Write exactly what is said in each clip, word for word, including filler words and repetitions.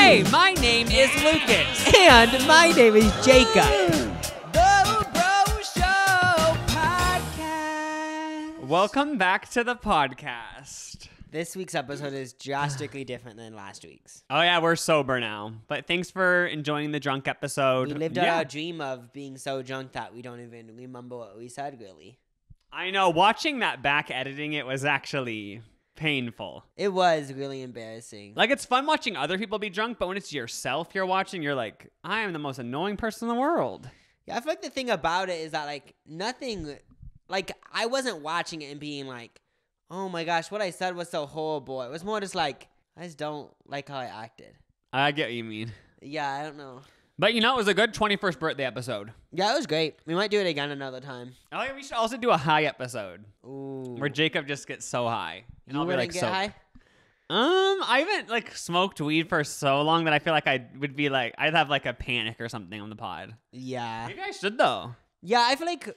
Hey, my name is Lucas. And my name is Jacob. The Bro Show Podcast. Welcome back to the podcast. This week's episode is drastically different than last week's. Oh, yeah, we're sober now. But thanks for enjoying the drunk episode. We lived out yeah. our dream of being so drunk that we don't even remember what we said, really. I know. Watching that back, editing it was actually painful. It was really embarrassing. Like, it's fun watching other people be drunk, but when it's yourself you're watching, you're like, I am the most annoying person in the world. Yeah, I feel like the thing about it is that, like, nothing... Like, I wasn't watching it and being like, oh my gosh, what I said was so horrible. It was more just like, I just don't like how I acted. I get what you mean. Yeah, I don't know. But you know, it was a good twenty-first birthday episode. Yeah, it was great. We might do it again another time. I think we should also do a high episode. Ooh. Where Jacob just gets so high. And you I'll be like, get so high? Um, I haven't like smoked weed for so long that I feel like I would be like, I'd have like a panic or something on the pod. Yeah. Maybe I should though. Yeah, I feel like...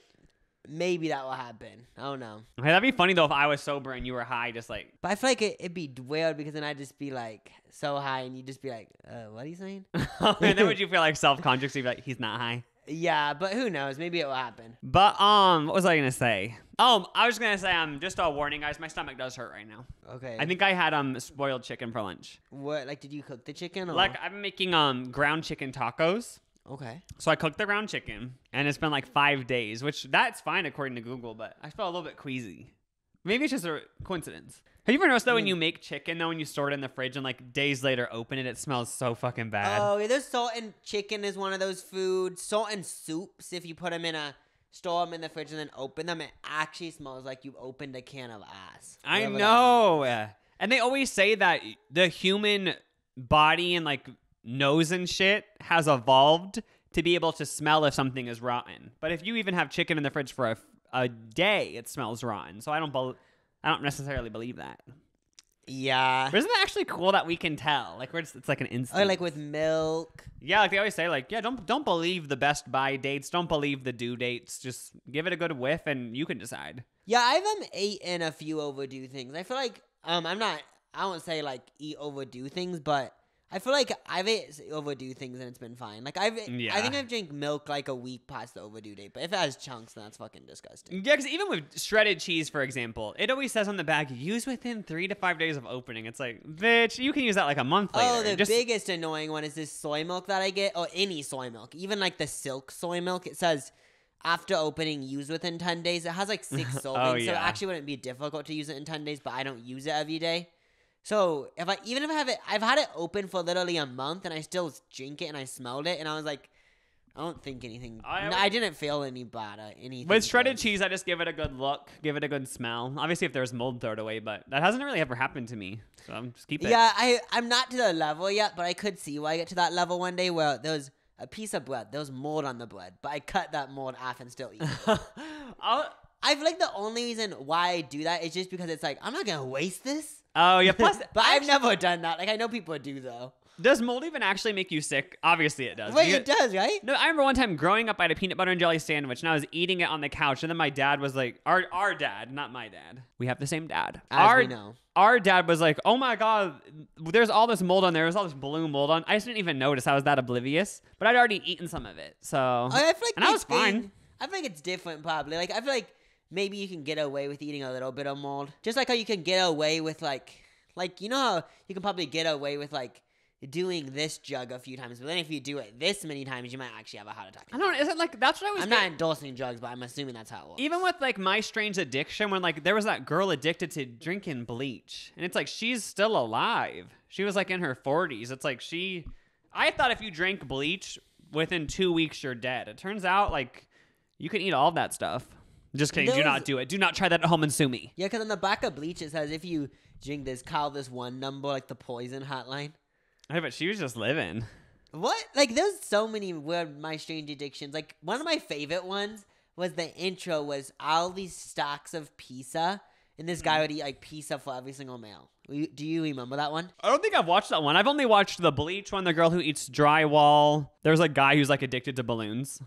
Maybe that will happen. I don't know. Hey, that'd be funny, though, if I was sober and you were high, just like... But I feel like it, it'd be weird because then I'd just be, like, so high, and you'd just be like, uh, what are you saying? And then would you feel, like, self-conscious? You'd be like, he's not high. Yeah, but who knows? Maybe it will happen. But, um, what was I going to say? Oh, I was going to say, um, just a warning, guys. My stomach does hurt right now. Okay. I think I had, um, spoiled chicken for lunch. What? Like, did you cook the chicken? Or? Like, I'm making, um, ground chicken tacos. Okay. So I cooked the ground chicken, and it's been like five days, which that's fine according to Google, but I felt a little bit queasy. Maybe it's just a coincidence. Have you ever noticed, though, mm. when you make chicken, though, when you store it in the fridge and, like, days later open it, it smells so fucking bad? Oh, yeah, there's salt and chicken is one of those foods. Salt and soups, if you put them in a, store them in the fridge and then open them, it actually smells like you opened a can of ass. I know. And they always say that the human body and, like, nose and shit has evolved to be able to smell if something is rotten. But if you even have chicken in the fridge for a, a day, it smells rotten. So I don't be- I don't necessarily believe that. Yeah. But isn't it actually cool that we can tell? Like, we're just, it's like an instinct. Or like with milk. Yeah, like they always say, like, yeah, don't don't believe the best buy dates. Don't believe the due dates. Just give it a good whiff and you can decide. Yeah, I've um, eaten a few overdue things. I feel like, um, I'm not, I won't say like eat overdue things, but... I feel like I've overdue things and it's been fine. Like I've, yeah. I think I've drank milk like a week past the overdue date. But if it has chunks, then that's fucking disgusting. Yeah, because even with shredded cheese, for example, it always says on the bag, use within three to five days of opening. It's like, bitch, you can use that like a month later. Oh, the Just- biggest annoying one is this soy milk that I get, or any soy milk, even like the Silk soy milk. It says after opening, use within ten days. It has like six servings, oh, yeah. so it actually wouldn't be difficult to use it in ten days. But I don't use it every day. So if I even if I have it, I've had it open for literally a month, and I still drink it, and I smelled it, and I was like, I don't think anything. I, no, I didn't feel any bad or anything. With shredded cheese, I just give it a good look, give it a good smell. Obviously, if there's mold, throw it away, but that hasn't really ever happened to me, so I'm just keep it. Yeah, I I'm not to the level yet, but I could see why I get to that level one day where there's a piece of bread, there was mold on the bread, but I cut that mold off and still eat it. I'll, I feel like the only reason why I do that is just because it's like, I'm not going to waste this. Oh, yeah. Plus, but actually, I've never done that. Like, I know people do, though. Does mold even actually make you sick? Obviously, it does. Wait, because, it does, right? No, I remember one time growing up, I had a peanut butter and jelly sandwich, and I was eating it on the couch, and then my dad was like, our our dad, not my dad. We have the same dad. As our, we know. Our dad was like, oh, my God, there's all this mold on there. There's all this blue mold on. I just didn't even notice. I was that oblivious, but I'd already eaten some of it, so. Oh, I feel like and I was thing, fine. I feel like it's different, probably. Like, I feel like. Maybe you can get away with eating a little bit of mold. Just like how you can get away with, like, like you know how you can probably get away with, like, doing this jug a few times. But then if you do it this many times, you might actually have a heart attack. I don't know. Is it like, that's what I was I'm getting. Not endorsing drugs, but I'm assuming that's how it works. Even with, like, My Strange Addiction, when, like, there was that girl addicted to drinking bleach. And it's like, she's still alive. She was, like, in her forties. It's like she... I thought if you drank bleach, within two weeks, you're dead. It turns out, like, you can eat all that stuff. Just kidding. Those, do not do it. Do not try that at home and sue me. Yeah, because on the back of bleach, it says if you drink this, call this one number, like the poison hotline. Hey, but she was just living. What? Like, there's so many weird My Strange Addictions. Like, one of my favorite ones was the intro was all these stocks of pizza, and this guy would eat, like, pizza for every single meal. Do you remember that one? I don't think I've watched that one. I've only watched the bleach one, the girl who eats drywall. There's a guy who's, like, addicted to balloons.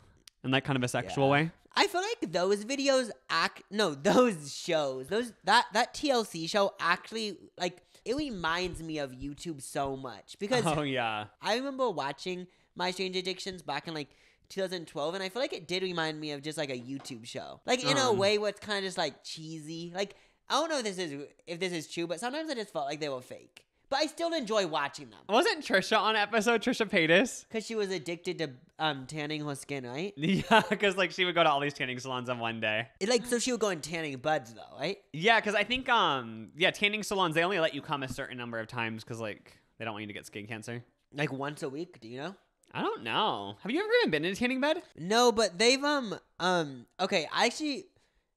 in like kind of a sexual yeah. way. I feel like those videos act no, those shows, those that that T L C show actually like it reminds me of YouTube so much because oh yeah, I remember watching My Strange Addictions back in like twenty twelve, and I feel like it did remind me of just like a YouTube show, like in um. a way what's kind of just like cheesy. Like I don't know if this is if this is true, but sometimes I just felt like they were fake. But I still enjoy watching them. Wasn't Trisha on an episode, Trisha Paytas? Because she was addicted to um, tanning her skin, right? Yeah, because like she would go to all these tanning salons on one day. It, like, so she would go in tanning buds though, right? Yeah, because I think, um, yeah, tanning salons, they only let you come a certain number of times because like they don't want you to get skin cancer. Like once a week, do you know? I don't know. Have you ever even been in a tanning bed? No, but they've, um, um, okay, I actually,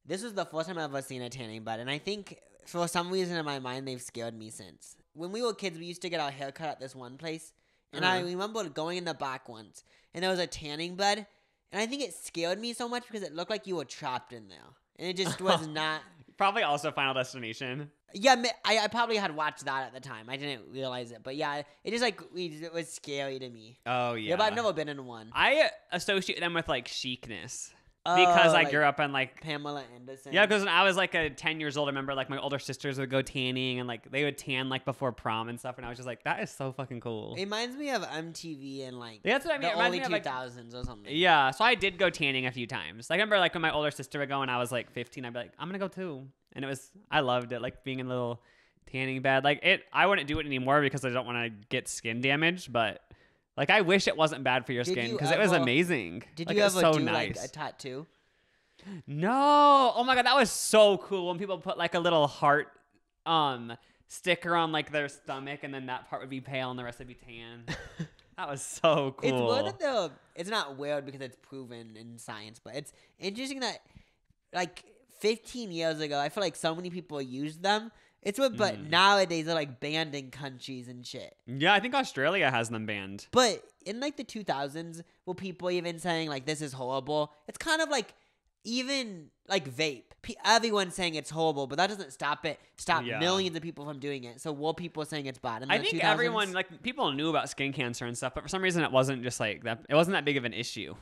this was the first time I've ever seen a tanning bed, and I think for some reason in my mind they've scared me since. When we were kids, we used to get our hair cut at this one place. And uh-huh. I remember going in the back once. And there was a tanning bed. And I think it scared me so much because it looked like you were trapped in there. And it just was not. Probably also Final Destination. Yeah, I, I probably had watched that at the time. I didn't realize it. But yeah, it just like, it was scary to me. Oh, yeah. Yeah, but I've never been in one. I associate them with like chicness. Because oh, I like grew up on like Pamela Anderson. Yeah, because when I was like a ten years old, I remember like my older sisters would go tanning and like they would tan like before prom and stuff, and I was just like, that is so fucking cool. It reminds me of M T V and like yeah, that's what I mean. The early two thousands like, or something. Yeah, so I did go tanning a few times. Like, I remember like when my older sister would go and I was like fifteen, I'd be like, I'm gonna go too, and it was I loved it, like being in a little tanning bed. Like it, I wouldn't do it anymore because I don't want to get skin damage, but. Like, I wish it wasn't bad for your did skin because you it was amazing. Did like, you ever so do, nice. like, a tattoo? No. Oh, my God. That was so cool when people put, like, a little heart um, sticker on, like, their stomach, and then that part would be pale and the rest would be tan. That was so cool. It's weird that the, it's not weird because it's proven in science, but it's interesting that, like, fifteen years ago, I feel like so many people used them. It's what, but mm. nowadays they're like banned in countries and shit. Yeah, I think Australia has them banned. But in like the two thousands, were people even saying like this is horrible? It's kind of like even like vape. P- everyone's saying it's horrible, but that doesn't stop it. Stop yeah. millions of people from doing it. So were people saying it's bad? In the I think two thousands? Everyone like people knew about skin cancer and stuff, but for some reason it wasn't just like that. It wasn't that big of an issue.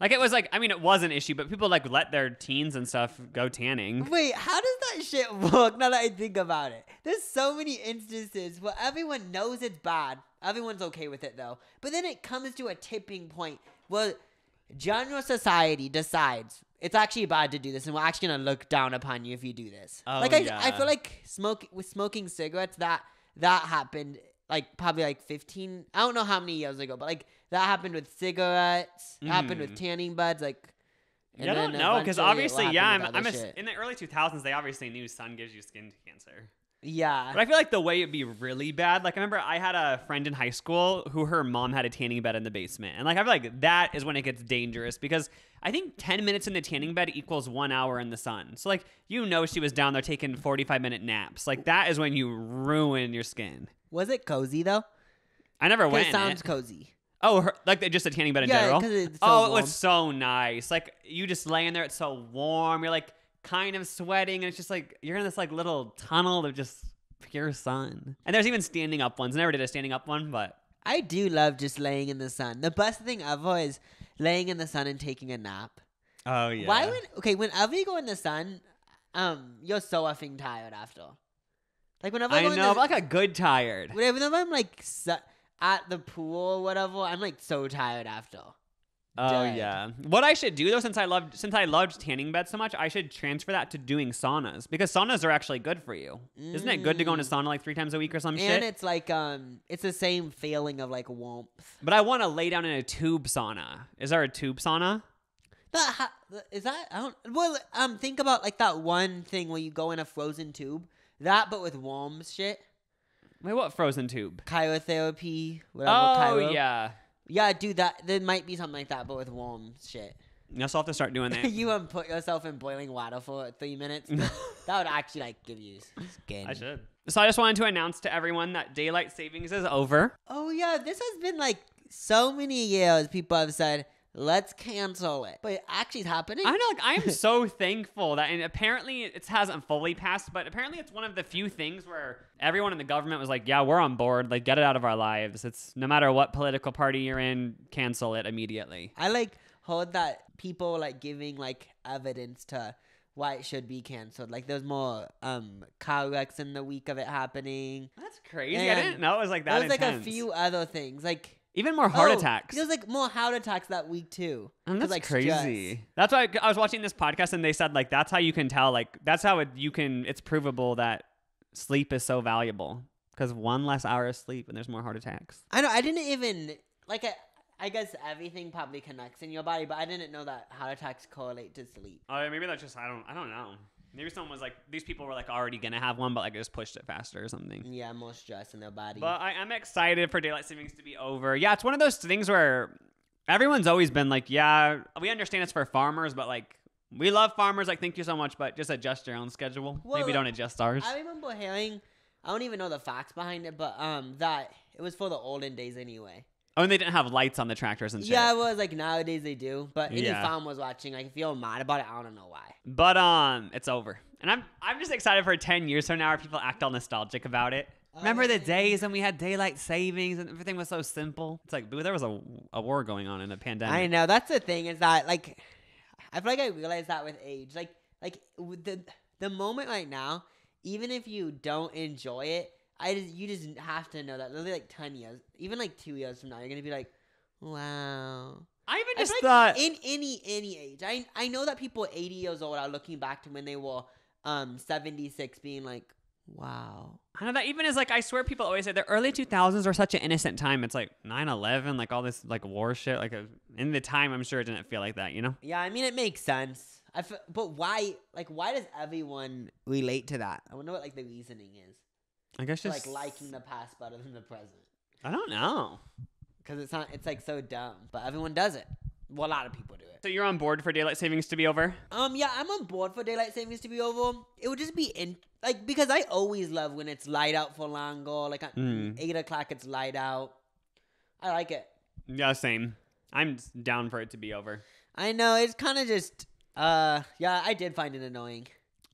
Like, it was like, I mean, it was an issue, but people, like, let their teens and stuff go tanning. Wait, how does that shit work now that I think about it? There's so many instances where everyone knows it's bad. Everyone's okay with it, though. But then it comes to a tipping point where general society decides it's actually bad to do this, and we're actually going to look down upon you if you do this. Oh, like, I, yeah. I feel like smoke, with smoking cigarettes, that that happened, like, probably, like, fifteen, I don't know how many years ago, but, like, that happened with cigarettes, mm. happened with tanning buds, like... And yeah, I don't know, because obviously, yeah, I'm, I'm a, in the early two thousands, they obviously knew sun gives you skin cancer. Yeah. But I feel like the way it'd be really bad, like, I remember I had a friend in high school who her mom had a tanning bed in the basement. And, like, I feel like that is when it gets dangerous, because I think ten minutes in the tanning bed equals one hour in the sun. So, like, you know she was down there taking forty-five minute naps. Like, that is when you ruin your skin. Was it cozy, though? I never went in it. It sounds cozy. Oh, her, like they just a tanning bed in yeah, general? It's so oh, warm. It was so nice. Like, you just lay in there. It's so warm. You're, like, kind of sweating. And it's just, like, you're in this, like, little tunnel of just pure sun. And there's even standing up ones. I never did a standing up one, but. I do love just laying in the sun. The best thing ever is laying in the sun and taking a nap. Oh, yeah. Why would, okay, whenever you go in the sun, um, you're so effing tired after. Like, whenever I, I go know, in the, but like a good tired. Whenever I'm, like, su- at the pool or whatever, I'm like so tired after. Oh Dead. yeah. What I should do though, since I loved since I loved tanning beds so much, I should transfer that to doing saunas, because saunas are actually good for you. Mm. Isn't it good to go in a sauna like three times a week or some and shit? And it's like um, it's the same feeling of like warmth. But I want to lay down in a tube sauna. Is there a tube sauna? That ha- is that I don't. Well, um, think about like that one thing where you go in a frozen tube. That, but with warm shit. Wait, what frozen tube? Cryotherapy, whatever. Oh, Cairo. yeah. Yeah, dude, that, there might be something like that, but with warm shit. You'll still have to start doing that. You wouldn't put yourself in boiling water for three minutes. That would actually, like, give you skin. I should. So I just wanted to announce to everyone that daylight savings is over. Oh, yeah. This has been, like, so many years people have said, let's cancel it. But it actually is happening. I know, like, I am so thankful that, and apparently it hasn't fully passed, but apparently it's one of the few things where everyone in the government was like, yeah, we're on board. Like, get it out of our lives. It's no matter what political party you're in, cancel it immediately. I like hold that people like giving like evidence to why it should be canceled. Like there's more um car wrecks in the week of it happening. That's crazy. And I didn't know it was like that. There's like a few other things, like even more heart oh, attacks. There's like more heart attacks that week too. And that's like crazy. Stress. That's why I was watching this podcast and they said like that's how you can tell, like that's how it, you can it's provable that sleep is so valuable, because one less hour of sleep and there's more heart attacks. I know. I didn't even like. I, I guess everything probably connects in your body, but I didn't know that heart attacks correlate to sleep. Oh, uh, maybe that's just, I don't, I don't know. Maybe someone was like, these people were like already going to have one, but like just pushed it faster or something. Yeah, more stress in their body. But I am excited for daylight savings to be over. Yeah, it's one of those things where everyone's always been like, yeah, we understand it's for farmers, but like, we love farmers. Like, thank you so much, but just adjust your own schedule. Well, maybe don't adjust ours. I remember hearing, I don't even know the facts behind it, but um, that it was for the olden days anyway. Oh, and they didn't have lights on the tractors and shit. Yeah, it was like nowadays they do. But any yeah. farm was watching. Like, if you're mad about it, I don't know why. But um, it's over. And I'm I'm just excited for ten years from now where people act all nostalgic about it. Oh, Remember yeah. the days when we had daylight savings and everything was so simple? It's like, boo, there was a, a war going on in a pandemic. I know. That's the thing is that, like, I feel like I realized that with age. Like, like the, the moment right now, even if you don't enjoy it, I just, you just have to know that literally like ten years, even like two years from now, you're going to be like, wow. I even just I thought. Like in any, any age. I I know that people eighty years old are looking back to when they were um seventy-six being like, wow. I know that even as like, I swear people always say the early two thousands were such an innocent time. It's like nine eleven, like all this like war shit. Like a, in the time, I'm sure it didn't feel like that, you know? Yeah, I mean, it makes sense. I f- but why, like, why does everyone relate to that? I wonder what like the reasoning is. I guess just like liking the past better than the present. I don't know, because it's not. It's like so dumb, but everyone does it. Well, a lot of people do it. So you're on board for daylight savings to be over? Um, yeah, I'm on board for daylight savings to be over. It would just be in like because I always love when it's light out for longer. Like at mm. eight o'clock, it's light out. I like it. Yeah, same. I'm down for it to be over. I know it's kind of just. Uh, yeah, I did find it annoying.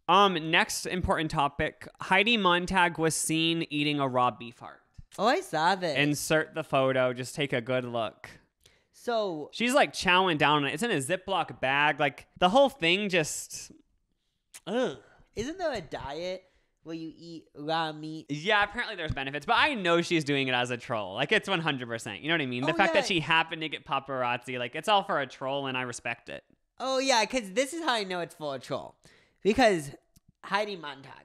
Um, next important topic. Heidi Montag was seen eating a raw beef heart. Oh, I saw this. Insert the photo. Just take a good look. So she's like chowing down on it. It's in a Ziploc bag. Like the whole thing just, ugh. Isn't there a diet where you eat raw meat? Yeah, apparently there's benefits, but I know she's doing it as a troll. Like it's one hundred percent. You know what I mean? The oh, fact yeah. that she happened to get paparazzi, like it's all for a troll and I respect it. Oh yeah. Cause this is how I know it's for a troll. Because Heidi Montag,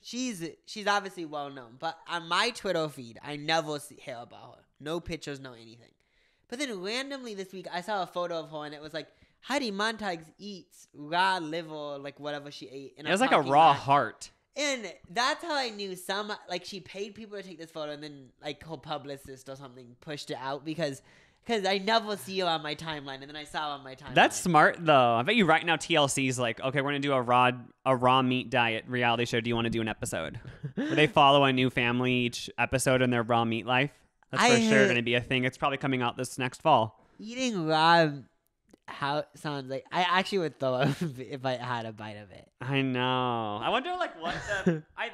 she's she's obviously well known, but on my Twitter feed, I never see, hear about her. No pictures, no anything. But then randomly this week, I saw a photo of her, and it was like Heidi Montag eats raw liver, like whatever she ate. It was like a raw back. heart. And that's how I knew some like she paid people to take this photo, and then like her publicist or something pushed it out because. Because I never see you on my timeline, and then I saw on my timeline. That's smart, though. I bet you right now T L C's like, okay, we're going to do a raw, a raw meat diet reality show. Do you want to do an episode? Where they follow a new family each episode in their raw meat life. That's I for sure going to be a thing. It's probably coming out this next fall. Eating raw how sounds like... I actually would throw up if I had a bite of it. I know. I wonder, like, what the... I,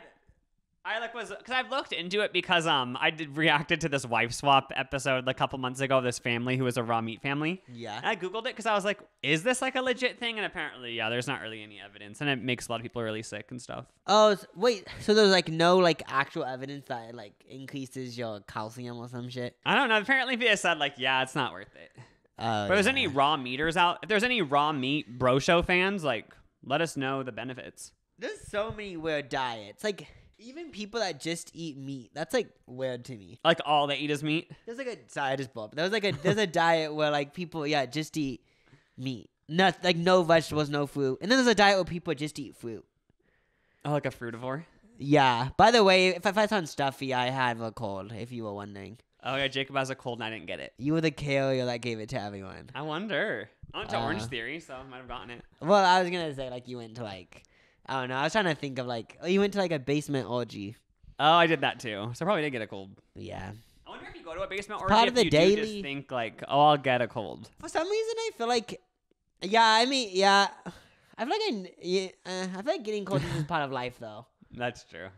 I like was because I've looked into it because um I did reacted to this wife swap episode a couple months ago of this family who was a raw meat family. Yeah. And I Googled it because I was like, is this like a legit thing? And apparently, yeah, there's not really any evidence, and it makes a lot of people really sick and stuff. Oh so, wait, so there's like no like actual evidence that it like increases your calcium or some shit? I don't know. Apparently, they said like, yeah, it's not worth it. Oh. But yeah. If there's any raw meaters out, if there's any raw meat bro show fans, like let us know the benefits. There's so many weird diets, like. Even people that just eat meat, that's like weird to me. Like all they eat is meat? There's like a sorry, I just bobbed. There was like a there's a diet where like people, yeah, just eat meat. Not like no vegetables, no fruit. And then there's a diet where people just eat fruit. Oh, like a fruitivore? Yeah. By the way, if I sound stuffy, I had a cold, if you were wondering. Oh yeah, Jacob has a cold and I didn't get it. You were the carrier that gave it to everyone. I wonder. I went to uh, Orange Theory, so I might have gotten it. Well, I was gonna say like you went to like I don't know. I was trying to think of like, oh, you went to like a basement orgy. Oh, I did that too. So I probably did get a cold. Yeah. I wonder if you go to a basement orgy, part of the daily... do just think like, oh, I'll get a cold. For some reason, I feel like, yeah, I mean, yeah. I feel like, I, yeah, uh, I feel like getting cold is part of life though. That's true.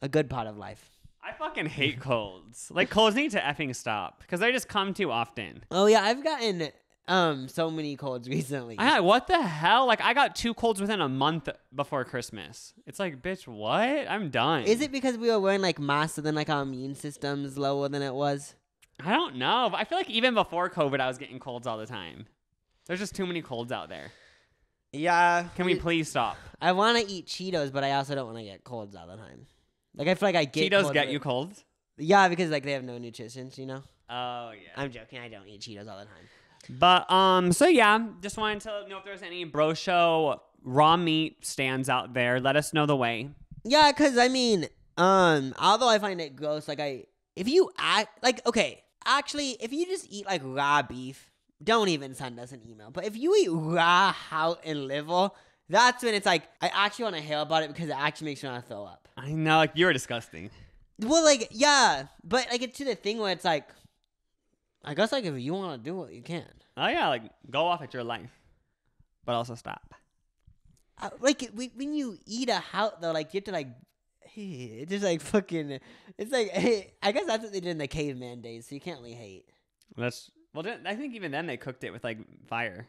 A good part of life. I fucking hate colds. Like colds need to effing stop because they just come too often. Oh yeah, I've gotten, Um, so many colds recently. I, what the hell? Like, I got two colds within a month before Christmas. It's like, bitch, what? I'm done. Is it because we were wearing like masks, so then like our immune system's lower than it was? I don't know. I feel like even before COVID, I was getting colds all the time. There's just too many colds out there. Yeah. Can we please stop? I want to eat Cheetos, but I also don't want to get colds all the time. Like, I feel like I get Cheetos colds get you colds? Yeah, because like they have no nutrition, you know? Oh, yeah. I'm joking. I don't eat Cheetos all the time. But, um, so yeah, just wanted to know if there's any Bro Show raw meat stands out there. Let us know the way. Yeah, because, I mean, um, although I find it gross, like, I, if you act, like, okay, actually, if you just eat, like, raw beef, don't even send us an email. But if you eat raw hout and liver, that's when it's like, I actually want to hear about it because it actually makes me want to throw up. I know, like, you're disgusting. Well, like, yeah, but, like, it's to the thing where it's like, I guess, like, if you want to do it, you can. Oh, yeah, like, go off at your life, but also stop. Uh, like, we, when you eat a hout, though, like, you have to, like, it's just, like, fucking, it's like, I guess that's what they did in the caveman days, so you can't really hate. That's, well, I think even then they cooked it with, like, fire.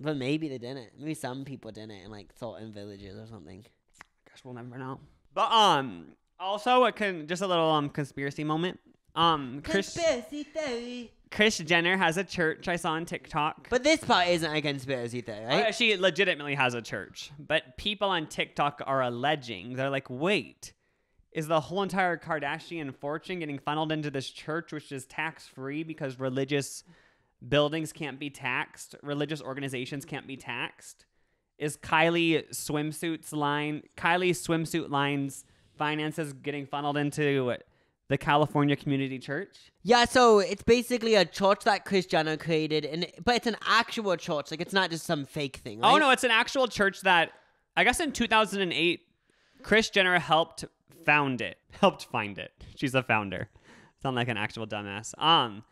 But maybe they didn't. Maybe some people didn't, and, like, salt in villages or something. I guess we'll never know. But, um, also, it can, just a little, um, conspiracy moment. Um, conspiracy Kris, theory. Kris Jenner has a church I saw on TikTok. But this part isn't a conspiracy theory, right? Uh, she legitimately has a church. But people on TikTok are alleging, they're like, wait, is the whole entire Kardashian fortune getting funneled into this church, which is tax-free because religious buildings can't be taxed, religious organizations can't be taxed? Is Kylie swimsuits line, Kylie's swimsuit line's finances getting funneled into it? The California Community Church? Yeah, so it's basically a church that Kris Jenner created, and but it's an actual church. Like, it's not just some fake thing, right? Oh, no, it's an actual church that, I guess in two thousand eight, Kris Jenner helped found it. Helped find it. She's a founder. Sound like an actual dumbass. Um,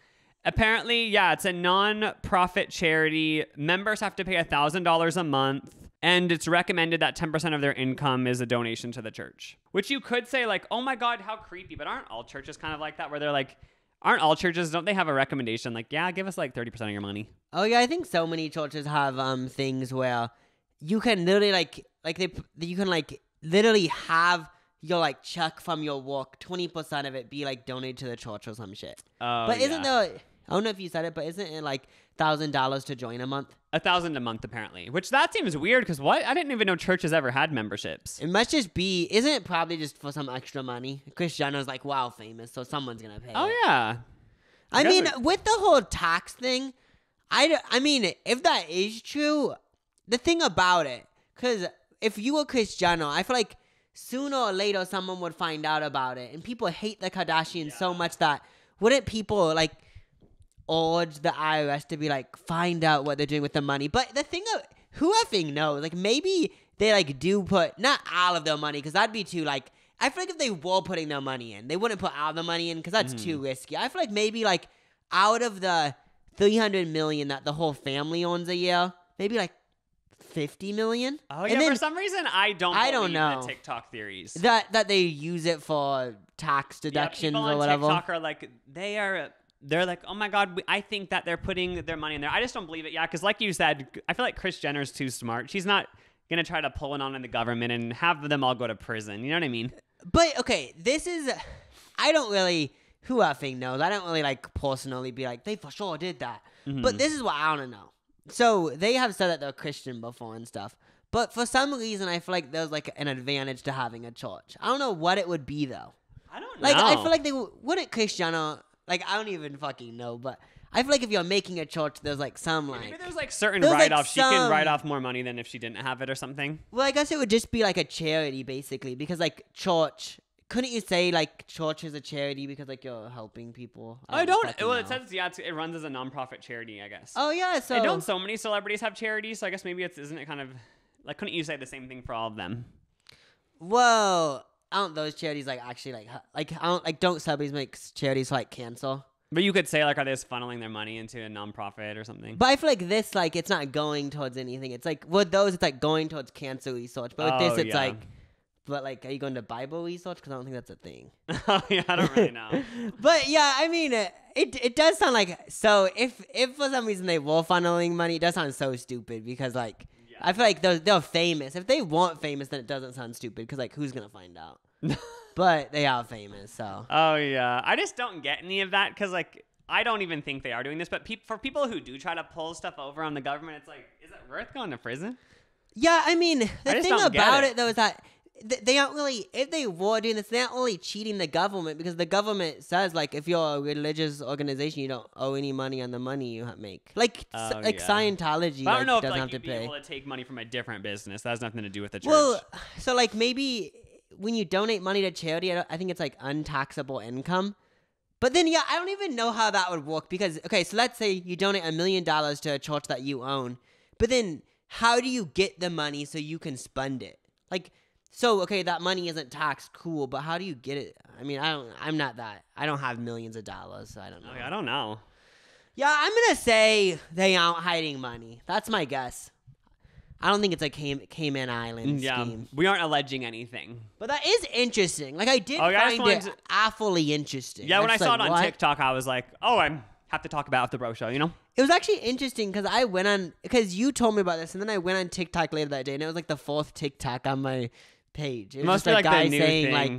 apparently, yeah, it's a non-profit charity. Members have to pay one thousand dollars a month. And it's recommended that ten percent of their income is a donation to the church. Which you could say, like, oh my God, how creepy. But aren't all churches kind of like that, where they're like, aren't all churches, don't they have a recommendation? Like, yeah, give us like thirty percent of your money. Oh yeah, I think so many churches have um things where you can literally like, like they, you can like literally have your like check from your work, twenty percent of it be like donated to the church or some shit. Oh, but isn't yeah. there, I don't know if you said it, but isn't it like one thousand dollars to join a month? one thousand dollars a month, apparently. Which, that seems weird, because what? I didn't even know churches ever had memberships. It must just be, isn't it probably just for some extra money? Kris Jenner's like, wow, famous, so someone's going to pay. Oh, it. yeah. I mean, it. with the whole tax thing, I, I mean, if that is true, the thing about it, because if you were Kris Jenner, I feel like sooner or later someone would find out about it. And people hate the Kardashians yeah. so much that, wouldn't people, like, urge the I R S to be like, find out what they're doing with the money? But the thing of, who effing knows? Like, maybe they like do put not all of their money, because that'd be too like, I feel like if they were putting their money in, they wouldn't put all the money in because that's mm. too risky. I feel like maybe like out of the three hundred million that the whole family owns a year, maybe like fifty million. Oh yeah, and then, for some reason I don't I don't know the TikTok theories that that they use it for tax deductions yeah, or whatever. TikTok are like they are. They're like, oh my God, I think that they're putting their money in there. I just don't believe it. Yeah, because like you said, I feel like Kris Jenner's too smart. She's not going to try to pull it on in the government and have them all go to prison. You know what I mean? But, okay, this is, I don't really, who effing knows? I don't really, like, personally be like, they for sure did that. Mm-hmm. But this is what I want to know. So they have said that they're Christian before and stuff. But for some reason, I feel like there's, like, an advantage to having a church. I don't know what it would be, though. I don't know. Like, I feel like they wouldn't Kris Jenner... Like, I don't even fucking know, but I feel like if you're making a church, there's, like, some, like... Maybe there's, like, certain write-offs. Like, she can write off more money than if she didn't have it or something. Well, I guess it would just be, like, a charity, basically, because, like, church... Couldn't you say, like, church is a charity because, like, you're helping people? I, I don't... Well, know. It says, yeah, it's, it runs as a non-profit charity, I guess. Oh, yeah, so... And don't so many celebrities have charities, so I guess maybe it's... Isn't it kind of... Like, couldn't you say the same thing for all of them? Whoa... Aren't those charities like actually like like I don't like don't celebrities make charities like cancel? But you could say like, are they just funneling their money into a nonprofit or something? But I feel like this like it's not going towards anything. It's like with those it's like going towards cancer research, but with oh, this it's yeah. like But, like, are you going to Bible research? Because I don't think that's a thing. Oh, yeah, I don't really know. But, yeah, I mean, it it does sound like... So, if if for some reason they were funneling money, it does sound so stupid because, like, yeah. I feel like they're, they're famous. If they weren't famous, then it doesn't sound stupid because, like, who's going to find out? But they are famous, so... Oh, yeah. I just don't get any of that because, like... I don't even think they are doing this, but pe- for people who do try to pull stuff over on the government, it's like, is it worth going to prison? Yeah, I mean, the I thing about it. it, though, is that th- they aren't really, if they were doing this, they're not really cheating the government because the government says, like, if you're a religious organization, you don't owe any money on the money you make. Like, oh, s- like yeah. Scientology doesn't have to pay. But I don't know if, like, you'd be able to take money from a different business. That has nothing to do with the church. Well, so, like, maybe when you donate money to charity, I, I think it's, like, untaxable income. But then, yeah, I don't even know how that would work because, okay, so let's say you donate a million dollars to a church that you own, but then how do you get the money so you can spend it? Like, so, okay, that money isn't taxed, cool, but how do you get it? I mean, I don't, I'm not that, I don't have millions of dollars, so I don't know. Okay, I don't know. Yeah, I'm going to say they aren't hiding money. That's my guess. I don't think it's a Cayman, Cayman Islands yeah, scheme. We aren't alleging anything. But that is interesting. Like, I did oh, yeah, find I it to... awfully interesting. Yeah, when I saw like, it on what? TikTok, I was like, oh, I have to talk about the Bro Show, you know? It was actually interesting because I went on, because you told me about this, and then I went on TikTok later that day, and it was like the fourth TikTok on my page. It was Must just be a like guy saying, thing. like,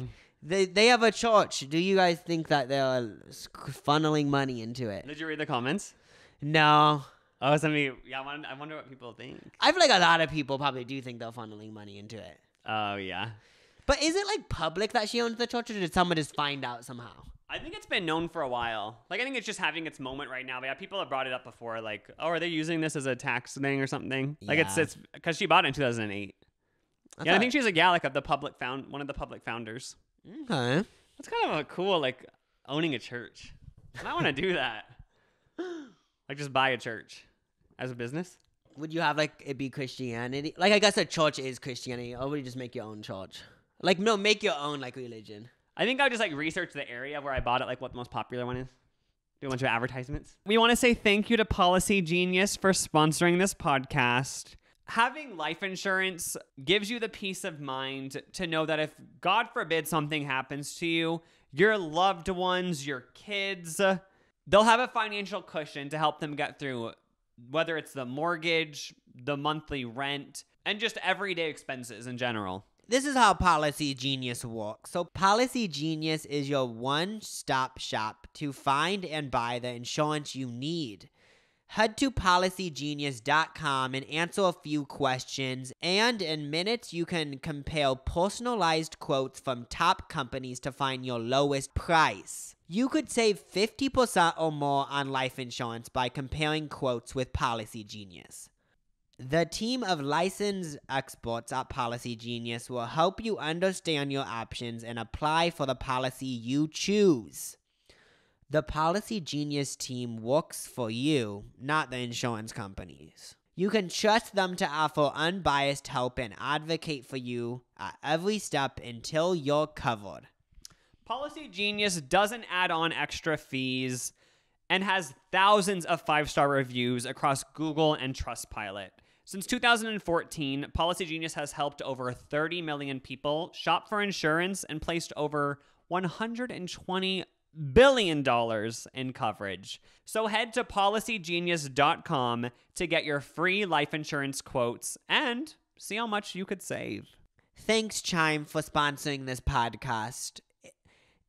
they, they have a church. Do you guys think that they're funneling money into it? Did you read the comments? No. Oh, so I mean, yeah, I wonder, I wonder what people think. I feel like a lot of people probably do think they're funneling money into it. Oh, yeah. But is it, like, public that she owns the church, or did someone just find out somehow? I think it's been known for a while. Like, I think it's just having its moment right now. But yeah, people have brought it up before, like, oh, are they using this as a tax thing or something? Yeah. Like, it's, it's, because she bought it in two thousand eight. I yeah, thought... I think she's a yeah, like, of the public found, one of the public founders. Okay. That's kind of a cool, like, owning a church. I might want to do that. Like, just buy a church. As a business? Would you have, like, it be Christianity? Like, I guess a church is Christianity. Or would you just make your own church? Like, no, make your own, like, religion. I think I would just, like, research the area where I bought it, like, what the most popular one is. Do a bunch of advertisements. We want to say thank you to Policy Genius for sponsoring this podcast. Having life insurance gives you the peace of mind to know that if, God forbid, something happens to you, your loved ones, your kids, they'll have a financial cushion to help them get through whether it's the mortgage, the monthly rent, and just everyday expenses in general. This is how Policy Genius works. So Policy Genius is your one-stop shop to find and buy the insurance you need. Head to policy genius dot com and answer a few questions, and in minutes you can compare personalized quotes from top companies to find your lowest price. You could save fifty percent or more on life insurance by comparing quotes with Policy Genius. The team of licensed experts at Policy Genius will help you understand your options and apply for the policy you choose. The Policy Genius team works for you, not the insurance companies. You can trust them to offer unbiased help and advocate for you at every step until you're covered. Policy Genius doesn't add on extra fees and has thousands of five-star reviews across Google and Trustpilot. Since two thousand fourteen, Policy Genius has helped over thirty million people shop for insurance and placed over one hundred twenty billion dollars in coverage. So head to policy genius dot com to get your free life insurance quotes and see how much you could save. Thanks, Chime, for sponsoring this podcast.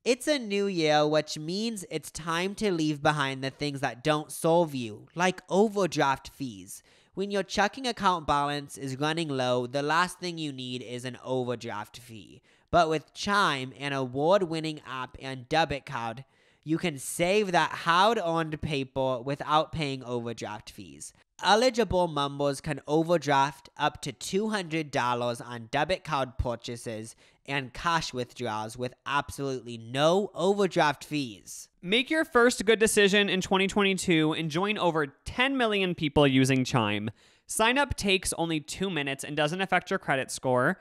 It's a new year, which means it's time to leave behind the things that don't solve you, like overdraft fees. When your checking account balance is running low, the last thing you need is an overdraft fee. But with Chime, an award-winning app and debit card, you can save that hard-earned paper without paying overdraft fees. Eligible members can overdraft up to two hundred dollars on debit card purchases and cash withdrawals with absolutely no overdraft fees. Make your first good decision in twenty twenty-two and join over ten million people using Chime. Sign up takes only two minutes and doesn't affect your credit score.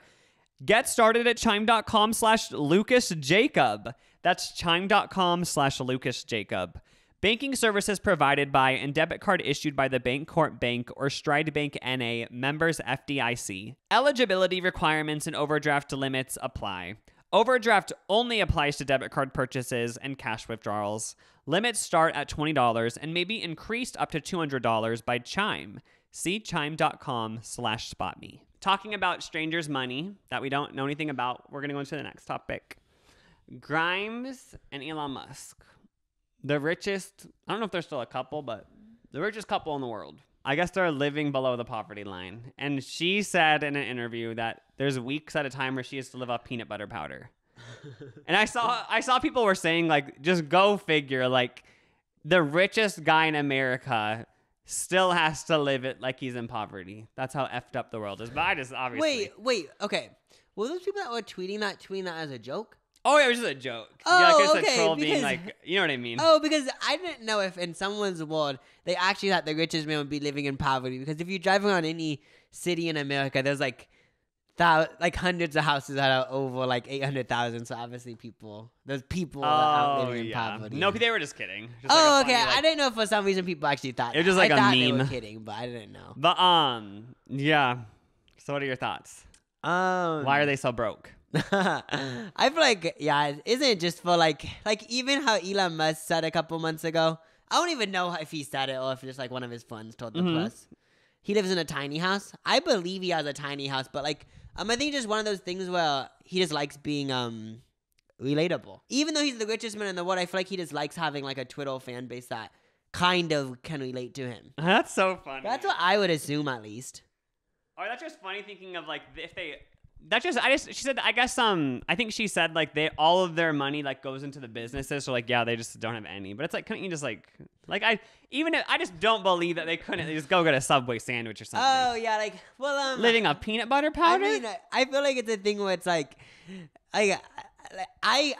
Get started at chime dot com slash Lucas Jacob. That's chime dot com slash Lucas Jacob. Banking services provided by and debit card issued by the Bancorp Bank or Stride Bank N A members F D I C. Eligibility requirements and overdraft limits apply. Overdraft only applies to debit card purchases and cash withdrawals. Limits start at twenty dollars and may be increased up to two hundred dollars by Chime. See chime dot com slash spot me. Talking about strangers' money that we don't know anything about, we're going to go into the next topic. Grimes and Elon Musk. The richest, I don't know if they're still a couple, but the richest couple in the world. I guess they're living below the poverty line. And she said in an interview that there's weeks at a time where she has to live off peanut butter powder. And I saw I saw people were saying, like, just go figure. Like, the richest guy in America still has to live it like he's in poverty. That's how effed up the world is. But I just obviously... Wait, wait, okay. Were those people that were tweeting that, tweeting that as a joke? Oh, yeah, it was just a joke. Oh, yeah, like, it's okay. A troll because, being like, you know what I mean? Oh, because I didn't know if in someone's world they actually thought the richest man would be living in poverty. Because if you drive around any city in America, there's like thou like hundreds of houses that are over like eight hundred thousand. So obviously, people, those people oh, are living yeah. in poverty. No, they were just kidding. Just oh, like okay. Funny, like, I didn't know if for some reason people actually thought. It was just like I a meme. They were kidding, but I didn't know. But um, yeah. So, what are your thoughts? Um, why are they so broke? I feel like, yeah, isn't it just for like, like even how Elon Musk said a couple months ago, I don't even know if he said it or if just like one of his friends told the mm-hmm. press. He lives in a tiny house. I believe he has a tiny house, but like, um, I think just one of those things where he just likes being um relatable. Even though he's the richest man in the world, I feel like he just likes having like a Twitter fan base that kind of can relate to him. That's so funny. That's what I would assume, at least. Or that's just funny thinking of like if they. That just, I just, she said, I guess, um, I think she said, like, they, all of their money, like, goes into the businesses, so, like, yeah, they just don't have any, but it's, like, couldn't you just, like, like, I, even if, I just don't believe that they couldn't just go get a Subway sandwich or something. Oh, yeah, like, well, um. Living off peanut butter powder? I mean, I feel like it's a thing where it's, like, I, I,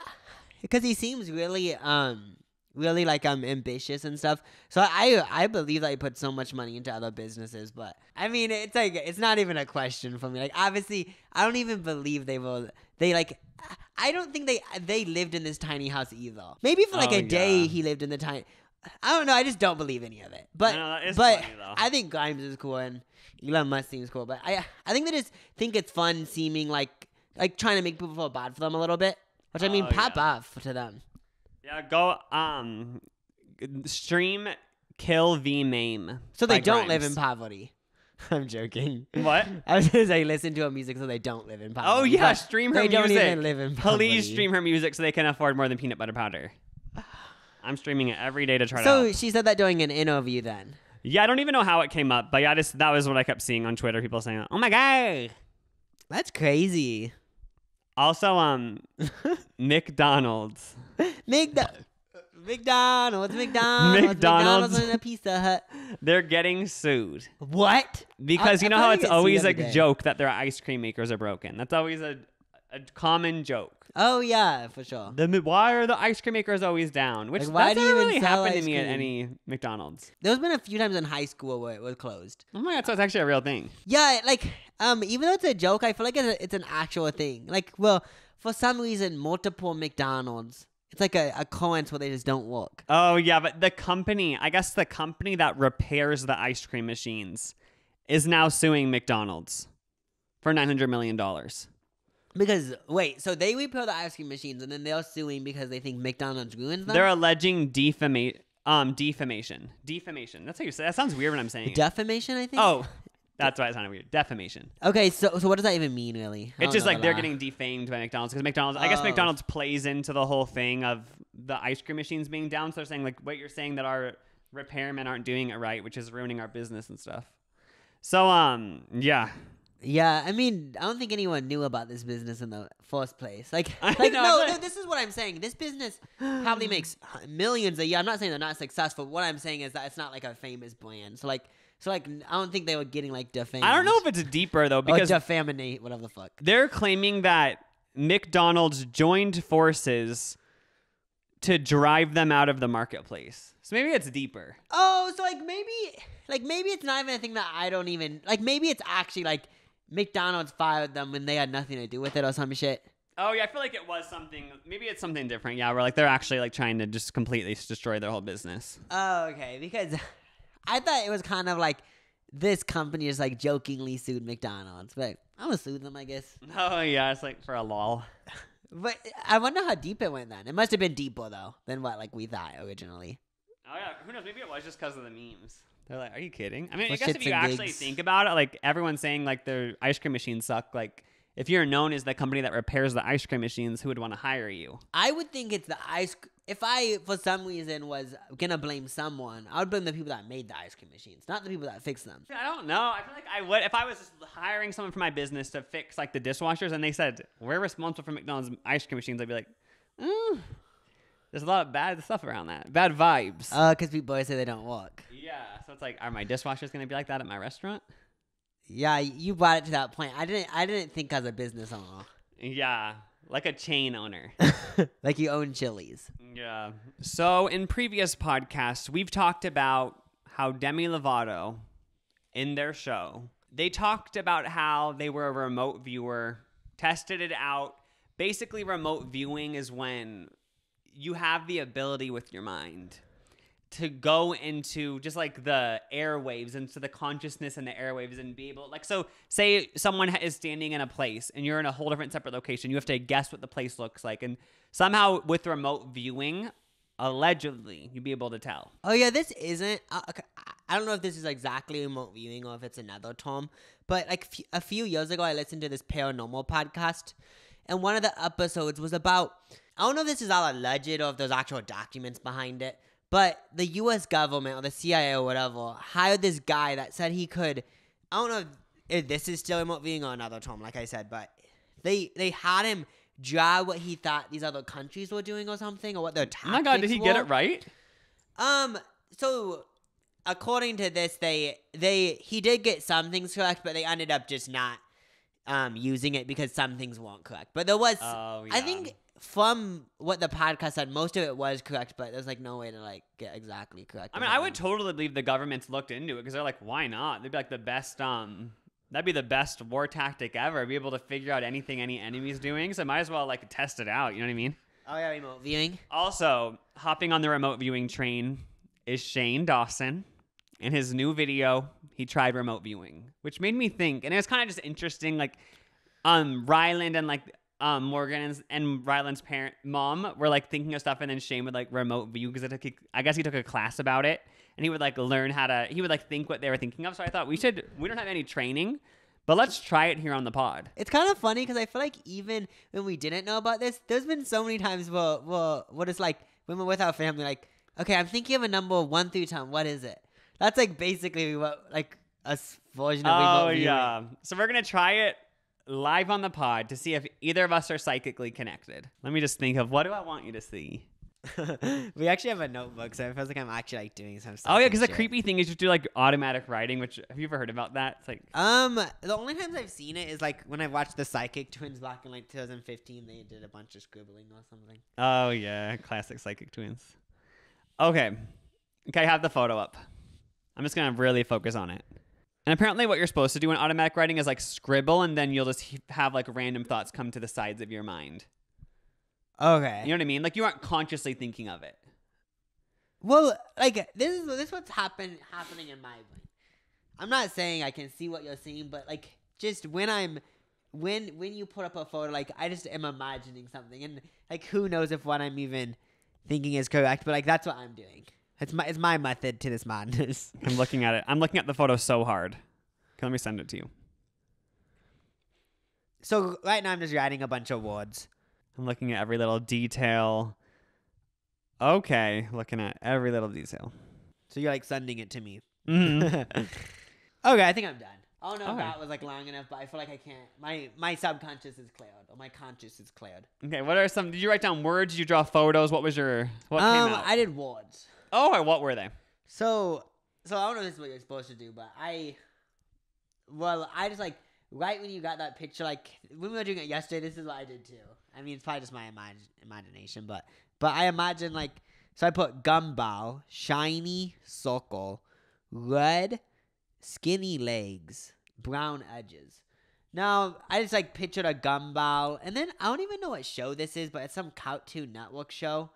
because he seems really, um, really, like, um, ambitious and stuff, so I, I believe that he put so much money into other businesses, but, I mean, it's, like, it's not even a question for me, like, obviously, I don't even believe they will, they, like, I don't think they, they lived in this tiny house either, maybe for, like, oh, a yeah. day he lived in the tiny, I don't know, I just don't believe any of it, but, no, no, but, funny, I think Grimes is cool, and Elon Musk seems cool, but I, I think they just think it's fun seeming, like, like, trying to make people feel bad for them a little bit, which, I mean, oh, pop yeah. off to them. Yeah, go um, stream Kill V Mame. So they don't Grimes. live in poverty. I'm joking. What? I was going to say listen to her music so they don't live in poverty. Oh yeah, but stream her they music. They don't even live in poverty. Please stream her music so they can afford more than peanut butter powder. I'm streaming it every day to try so to So she said that during an interview then. Yeah, I don't even know how it came up, but yeah, I just that was what I kept seeing on Twitter, people saying, "Oh my god." That's crazy. Also, um, McDonald's. McDonald's. McDonald's. McDonald's. McDonald's and a Pizza Hut. They're getting sued. What? Because I, you know how it's always a joke that their ice cream makers are broken. That's always a, a common joke. Oh, yeah, for sure. The, why are the ice cream makers always down? Which like, why do you really happen to me at any McDonald's. There's been a few times in high school where it was closed. Oh, my God. So it's actually a real thing. Yeah, like, um, even though it's a joke, I feel like it's, a, it's an actual thing. Like, well, for some reason, multiple McDonald's. It's like a, a coincidence where they just don't work. Oh, yeah, but the company, I guess the company that repairs the ice cream machines is now suing McDonald's for nine hundred million dollars. Because, wait, so they repair the ice cream machines and then they're suing because they think McDonald's ruins them? They're alleging defama- um, defamation. Defamation. That's how you say it. That sounds weird when I'm saying it. Defamation, I think? Oh, that's why it sounded weird. Defamation. Okay, so so what does that even mean, really? I it's just like they're getting defamed by McDonald's because McDonald's, oh. I guess McDonald's plays into the whole thing of the ice cream machines being down. So they're saying, like, what you're saying that our repairmen aren't doing it right, which is ruining our business and stuff. So, um, yeah. Yeah, I mean, I don't think anyone knew about this business in the first place. Like, like know, no, no, this is what I'm saying. This business probably makes millions a year. I'm not saying they're not successful. What I'm saying is that it's not like a famous brand. So, like, so like, I don't think they were getting like defamed. I don't know if it's deeper though, because or defaminate, whatever the fuck. They're claiming that McDonald's joined forces to drive them out of the marketplace. So maybe it's deeper. Oh, so like maybe, like maybe it's not even a thing that I don't even like. Maybe it's actually like McDonald's fired them when they had nothing to do with it or some shit. Oh, yeah, I feel like it was something. Maybe it's something different. Yeah, we're like, they're actually like trying to just completely destroy their whole business. Oh, okay. Because I thought it was kind of like this company is like jokingly sued McDonald's, but I'm going to sue them, I guess. Oh, yeah. It's like for a lol. But I wonder how deep it went then. It must have been deeper, though, than what like we thought originally. Oh, yeah. Who knows? Maybe it was just because of the memes. They're like, are you kidding? I mean, well, I guess if you actually gigs. think about it, like everyone's saying like their ice cream machines suck, like. If you're known as the company that repairs the ice cream machines, who would want to hire you? I would think it's the ice... If I, for some reason, was going to blame someone, I would blame the people that made the ice cream machines, not the people that fixed them. I don't know. I feel like I would... If I was just hiring someone for my business to fix, like, the dishwashers, and they said, we're responsible for McDonald's ice cream machines, I'd be like, mm. There's a lot of bad stuff around that. Bad vibes. Oh, uh, because people always say they don't work. Yeah. So it's like, are my dishwashers going to be like that at my restaurant? Yeah, you brought it to that point. I didn't I didn't think as a business owner. Yeah, like a chain owner. Like you own Chili's. Yeah. So in previous podcasts, we've talked about how Demi Lovato, in their show, they talked about how they were a remote viewer, tested it out. Basically, remote viewing is when you have the ability with your mind to go into just like the airwaves, into the consciousness and the airwaves, and be able, like, so say someone is standing in a place and you're in a whole different separate location. You have to guess what the place looks like. And somehow with remote viewing, allegedly, you'd be able to tell. Oh yeah, this isn't, uh, okay. I don't know if this is exactly remote viewing or if it's another term, but like f- a few years ago, I listened to this paranormal podcast, and one of the episodes was about, I don't know if this is all alleged or if there's actual documents behind it, but the U S government or the C I A or whatever hired this guy that said he could, I don't know if this is still remote viewing or another term, like I said, but they they had him draw what he thought these other countries were doing or something, or what their tactics were. Oh my God, did he were. get it right? Um, so according to this, they they he did get some things correct, but they ended up just not um using it because some things weren't correct. But there was, oh, yeah. I think... From what the podcast said, most of it was correct, but there's like no way to like get exactly correct. I mean, I would totally believe the government's looked into it because they're like, why not? They'd be like the best, um, that'd be the best war tactic ever. Be able to figure out anything any enemy's doing. So might as well like test it out. You know what I mean? Oh yeah, remote viewing. Also, hopping on the remote viewing train is Shane Dawson. In his new video, he tried remote viewing, which made me think, and it was kind of just interesting, like, um, Ryland and like. Um, Morgan and, and Ryland's parent mom were like thinking of stuff, and then Shane would like remote view because I guess he took a class about it, and he would like learn how to he would like think what they were thinking of. So I thought we should we don't have any training, but let's try it here on the pod. It's kind of funny because I feel like even when we didn't know about this, there's been so many times where, where what it's like when we're with our family, like, okay, I'm thinking of a number one through ten. What is it? That's like basically what like a version of remote viewing. Oh yeah, so we're gonna try it live on the pod to see if either of us are psychically connected. Let me just think of, what do I want you to see? We actually have a notebook, so it feels like I'm actually like doing some stuff. Oh yeah, because the creepy thing is you do like automatic writing, which, have you ever heard about that? It's like um, the only times I've seen it is like when I watched the Psychic Twins back in like twenty fifteen. They did a bunch of scribbling or something. Oh yeah, classic Psychic Twins. Okay, okay, I have the photo up. I'm just gonna really focus on it. And apparently what you're supposed to do in automatic writing is like scribble, and then you'll just have like random thoughts come to the sides of your mind. Okay. You know what I mean? Like you aren't consciously thinking of it. Well, like this is this is what's happen, happening in my brain. I'm not saying I can see what you're seeing, but like just when I'm, when, when you put up a photo, like I just am imagining something, and like who knows if what I'm even thinking is correct, but like that's what I'm doing. It's my, it's my method to this madness. I'm looking at it. I'm looking at the photo so hard. Okay, let me send it to you. So right now I'm just writing a bunch of words. I'm looking at every little detail. Okay, looking at every little detail. So you're like sending it to me. Mm-hmm. Okay, I think I'm done. I don't know if that was like long enough, but I feel like I can't. My my subconscious is cleared, or my conscious is cleared. Okay, what are some? Did you write down words? Did you draw photos? What was your? What um, came out? I did words. Oh, what were they? So, so I don't know if this is what you're supposed to do, but I, well, I just like, right when you got that picture, like, when we were doing it yesterday, this is what I did too. I mean, it's probably just my imag- imagination, but, but I imagine like, so I put gumball, shiny circle, red, skinny legs, brown edges. No, I just like pictured a gumball. And then I don't even know what show this is, but it's some Cartoon Network show.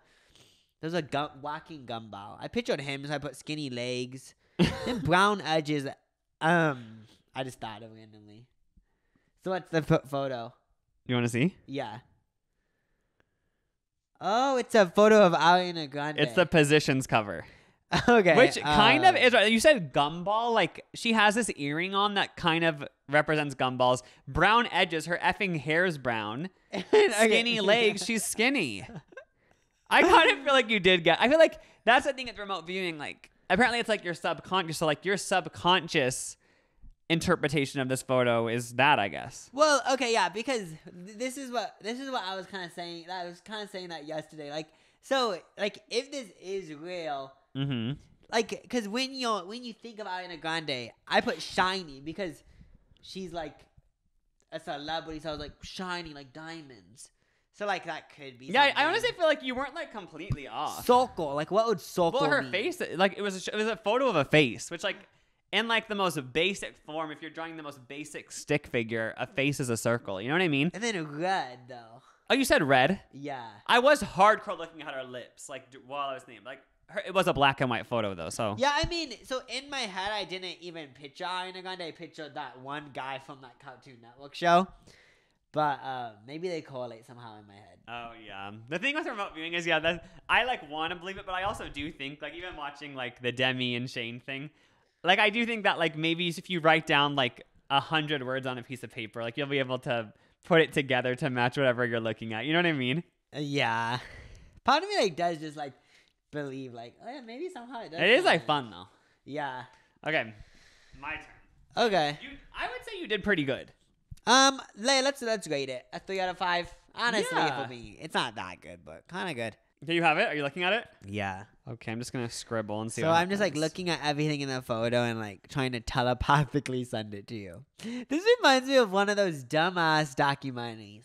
There's a gun- walking gumball. I pictured him, so I put skinny legs. Then brown edges. Um, I just thought of randomly. So what's the p- photo? You want to see? Yeah. Oh, it's a photo of Ariana Grande. It's the Positions cover. Okay. Which kind uh, of is right. You said gumball. Like, she has this earring on that kind of represents gumballs. Brown edges. Her effing hair's brown. Skinny legs. She's skinny. I kind of feel like you did get... I feel like that's the thing with remote viewing. Like, apparently it's like your subconscious. So, like, your subconscious interpretation of this photo is that, I guess. Well, okay, yeah, because this is what this is what I was kind of saying. I was kind of saying that yesterday. Like, so, like, if this is real... Mm-hmm. Like, because when you when you think of Ariana Grande, I put shiny because she's like a celebrity, so I was like shiny, like diamonds. So like that could be. Yeah, something. I honestly feel like you weren't like completely off. Circle, like what would circle? Well, her mean? Face, like it was a, it was a photo of a face, which like in like the most basic form, if you're drawing the most basic stick figure, a face is a circle. You know what I mean? And then red though. Oh, you said red? Yeah. I was hardcore looking at her lips, like while I was thinking, like. Her, it was a black and white photo, though, so... Yeah, I mean, so in my head, I didn't even picture Ariana Grande. I pictured that one guy from that Cartoon Network show. But uh, maybe they correlate somehow in my head. Oh, yeah. The thing with remote viewing is, yeah, that's, I, like, want to believe it, but I also do think, like, even watching, like, the Demi and Shane thing, like, I do think that, like, maybe if you write down, like, a hundred words on a piece of paper, like, you'll be able to put it together to match whatever you're looking at. You know what I mean? Yeah. Part of me, like, does just, like... believe like oh yeah maybe somehow it does. It is like it. Fun though. Yeah. Okay. My turn. Okay. You, I would say you did pretty good. Um, let's let's rate it a three out of five. Honestly, yeah. For me, it's not that good, but kind of good. Do you have it? Are you looking at it? Yeah. Okay, I'm just gonna scribble and see. So what I'm just like looking at everything in the photo and like trying to telepathically send it to you. This reminds me of one of those dumbass documentaries.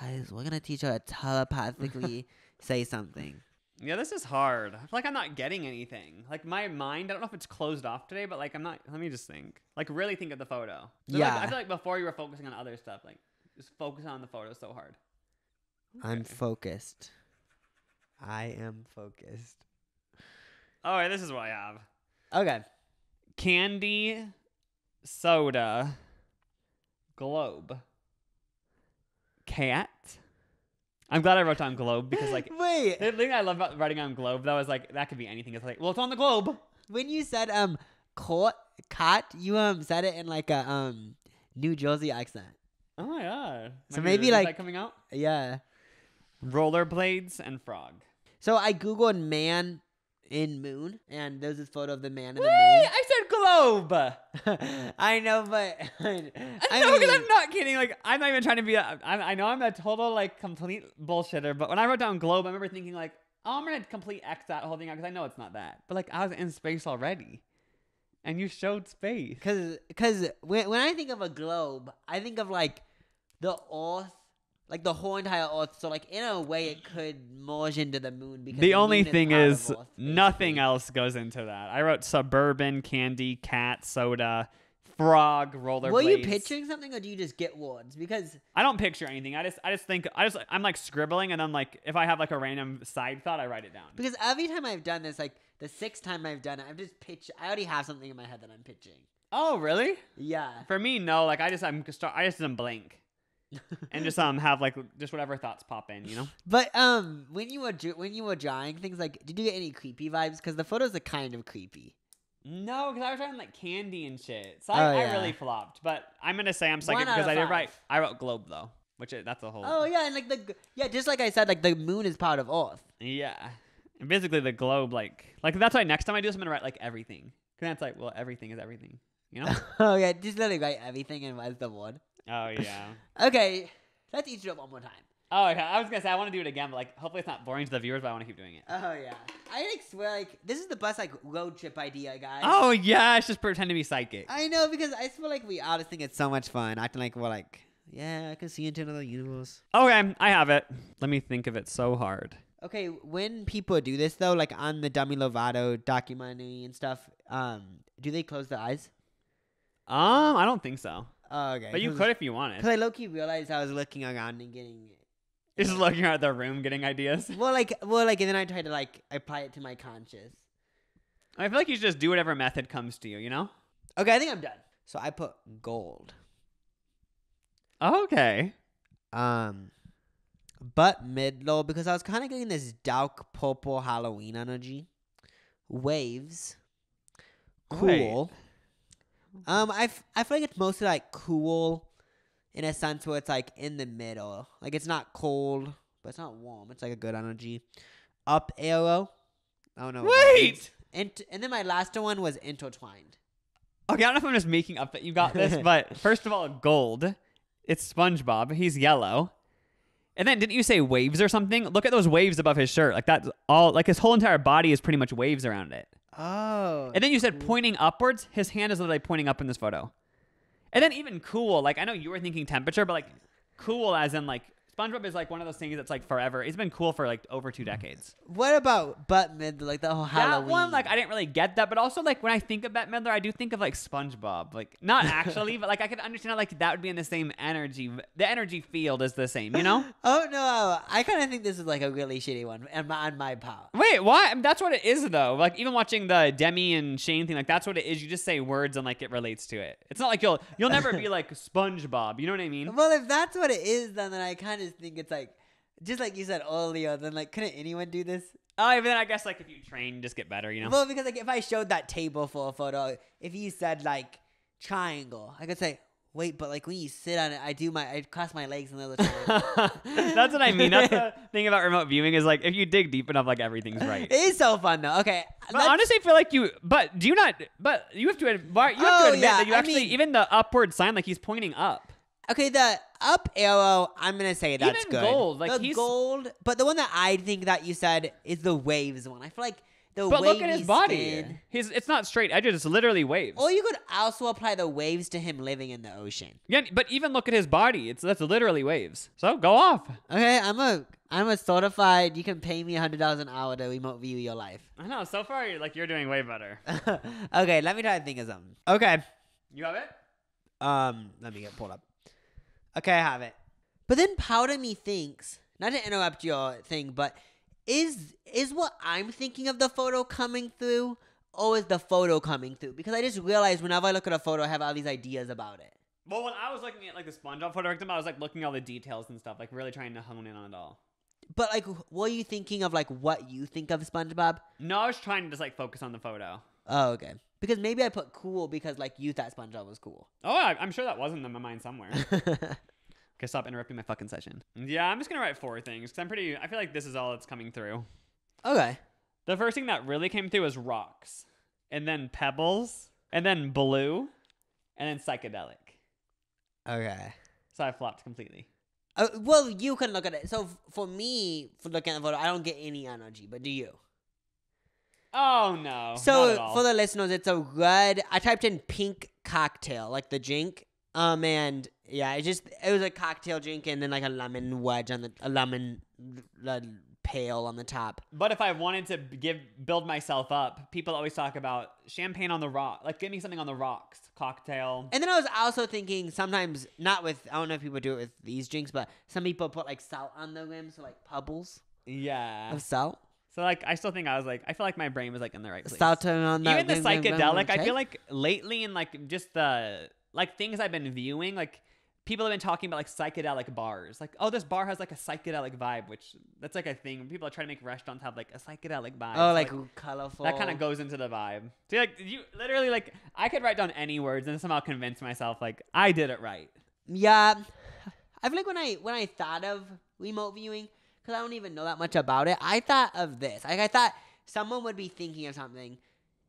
Guys, we're gonna teach her to telepathically say something. Yeah, this is hard. I feel like I'm not getting anything. Like, my mind, I don't know if it's closed off today, but, like, I'm not... Let me just think. Like, really think of the photo. So yeah. Like, I feel like before you were focusing on other stuff. Like, just focus on the photo so hard. Okay. I'm focused. I am focused. All right, this is what I have. Okay. Candy, soda, globe, cat... I'm glad I wrote on globe because, like, wait. The thing I love about writing on globe, though, is, like, that could be anything. It's like, well, it's on the globe. When you said, um, caught, caught, you, um, said it in, like, a, um, New Jersey accent. Oh, my God. So my maybe, like, coming out? Yeah. Rollerblades and frog. So I Googled man in moon, and there's this photo of the man in wait, the moon. Wait, I said globe. I know, but... I, I know, because I'm not kidding. Like, I'm not even trying to be... A, I'm, I know I'm a total, like, complete bullshitter, but when I wrote down globe, I remember thinking, like, oh, I'm going to complete X that whole thing out, because I know it's not that. But, like, I was in space already, and you showed space. Because when, when I think of a globe, I think of, like, the Earth, like, the whole entire Earth. So, like, in a way, it could merge into the moon. Because the only thing is nothing else goes into that. I wrote suburban, candy, cat, soda, frog, rollerblades. Were you picturing something or do you just get words? Because... I don't picture anything. I just I just think... I just, I'm, like, scribbling and I'm, like... If I have, like, a random side thought, I write it down. Because every time I've done this, like, the sixth time I've done it, I've just pitched... I already have something in my head that I'm pitching. Oh, really? Yeah. For me, no. Like, I just... I'm I just am blank. And just um have like just whatever thoughts pop in, you know. But um when you were when you were drawing things, like, did you get any creepy vibes? Because the photos are kind of creepy. No, because I was drawing like candy and shit, so oh, I, yeah. I really flopped. But I'm gonna say I'm psychic because I did write. I wrote globe though, which is, that's the whole. Oh yeah, and like the yeah, just like I said, like the moon is part of Earth. Yeah, and basically the globe, like like that's why next time I do this, I'm gonna write like everything. Because that's like well, everything is everything, you know. Oh yeah, just literally write everything and write the word. Oh, yeah. Okay. Let's each do it one more time. Oh, okay. I was going to say, I want to do it again, but, like, hopefully it's not boring to the viewers, but I want to keep doing it. Oh, yeah. I, like, swear, like, this is the best, like, road trip idea, guys. Oh, yeah. It's just pretend to be psychic. I know, because I swear, like, we all just think it's so much fun. Acting like we're, like, yeah, I can see into another universe. Okay. I have it. Let me think of it so hard. Okay. When people do this, though, like, on the Demi Lovato documentary and stuff, um, do they close their eyes? Um, I don't think so. Oh, okay. But you could if you wanted. Because I low-key realized I was looking around and getting... Just looking around the room, getting ideas? Well, like, well, like, and then I tried to, like, apply it to my conscious. I feel like you should just do whatever method comes to you, you know? Okay, I think I'm done. So I put gold. Okay. Um, but mid-low, because I was kind of getting this dark purple Halloween energy. Waves. Cool. Wait. Um, I, f- I feel like it's mostly, like, cool in a sense where it's, like, in the middle. Like, it's not cold, but it's not warm. It's, like, a good energy. Up arrow. Oh, no. Wait! Int- and then my last one was intertwined. Okay, I don't know if I'm just making up that you got this, but first of all, gold. It's SpongeBob. He's yellow. And then didn't you say waves or something? Look at those waves above his shirt. Like, that's all. Like, his whole entire body is pretty much waves around it. Oh. And then you said pointing upwards. His hand is literally pointing up in this photo. And then even cool. Like, I know you were thinking temperature, but, like, cool as in, like, SpongeBob is, like, one of those things that's, like, forever. It's been cool for, like, over two decades. What about Bette Midler? Like, the whole Halloween. That one, like, I didn't really get that. But also, like, when I think of Bette Midler, I do think of, like, SpongeBob. Like, not actually, but, like, I could understand how, like, that would be in the same energy. The energy field is the same, you know? Oh, no. I kind of think this is, like, a really shitty one on my part. Wait, what? I mean, that's what it is, though. Like, even watching the Demi and Shane thing, like, that's what it is. You just say words and, like, it relates to it. It's not like you'll you'll never be, like, SpongeBob. You know what I mean? Well, if that's what it is, then, then I kind of think it's like, just like you said earlier, then like, couldn't anyone do this? Oh, even I guess like if you train, just get better, you know? Well, because like if I showed that table for a photo, if you said like triangle, I could say, wait, but like when you sit on it, I do my, I cross my legs and the triangle. That's what I mean. That's the thing about remote viewing is like, if you dig deep enough, like everything's right. It is so fun though. Okay. But honestly, I feel like you, but do you not, but you have to, you have oh, to admit yeah, that you I actually, mean, even the upward sign, like he's pointing up. Okay, the up arrow, I'm going to say that's good. Even gold. Like the he's... gold, but the one that I think that you said is the waves one. I feel like the waves. But look at his body. His, it's not straight edges. It's literally waves. Or you could also apply the waves to him living in the ocean. Yeah, but even look at his body. It's That's literally waves. So go off. Okay, I'm a I'm a certified, you can pay me one hundred dollars an hour to remote view your life. I know. So far, like you're doing way better. Okay, let me try to think of something. Okay. You have it? Um, let me get pulled up. Okay, I have it. But then part of me thinks, not to interrupt your thing, but is is what I'm thinking of the photo coming through, or is the photo coming through? Because I just realized whenever I look at a photo, I have all these ideas about it. Well, when I was looking at like the SpongeBob photo, I was like looking at all the details and stuff, like really trying to hone in on it all. But like, were you thinking of like what you think of SpongeBob? No, I was trying to just like focus on the photo. Oh, okay. Because maybe I put cool because, like, you thought SpongeBob was cool. Oh, I'm sure that was in my mind somewhere. Okay, stop interrupting my fucking session. Yeah, I'm just going to write four things because I'm pretty... I feel like this is all that's coming through. Okay. The first thing that really came through was rocks, and then pebbles, and then blue, and then psychedelic. Okay. So I flopped completely. Uh, well, you can look at it. So f- for me, for looking at the photo, I don't get any energy, but do you? Oh, no. So, for the listeners, it's a red... I typed in pink cocktail, like the drink. Um, and, yeah, it just... It was a cocktail drink and then, like, a lemon wedge on the... A lemon uh, pail on the top. But if I wanted to give build myself up, people always talk about champagne on the rock. Like, give me something on the rocks. Cocktail. And then I was also thinking sometimes... Not with... I don't know if people do it with these drinks, but some people put, like, salt on the rim. So, like, pebbles. Yeah. Of salt. So, like, I still think I was, like, I feel like my brain was, like, in the right place. Stop on that. Even the psychedelic, I feel like lately in, like, just the, like, things I've been viewing, like, people have been talking about, like, psychedelic bars. Like, oh, this bar has, like, a psychedelic vibe, which that's, like, a thing. People are trying to make restaurants have, like, a psychedelic vibe. Oh, so, like, like, colorful. That kind of goes into the vibe. So, like, you literally, like, I could write down any words and somehow convince myself, like, I did it right. Yeah. I feel like when I when I thought of remote viewing, because I don't even know that much about it. I thought of this. Like, I thought someone would be thinking of something,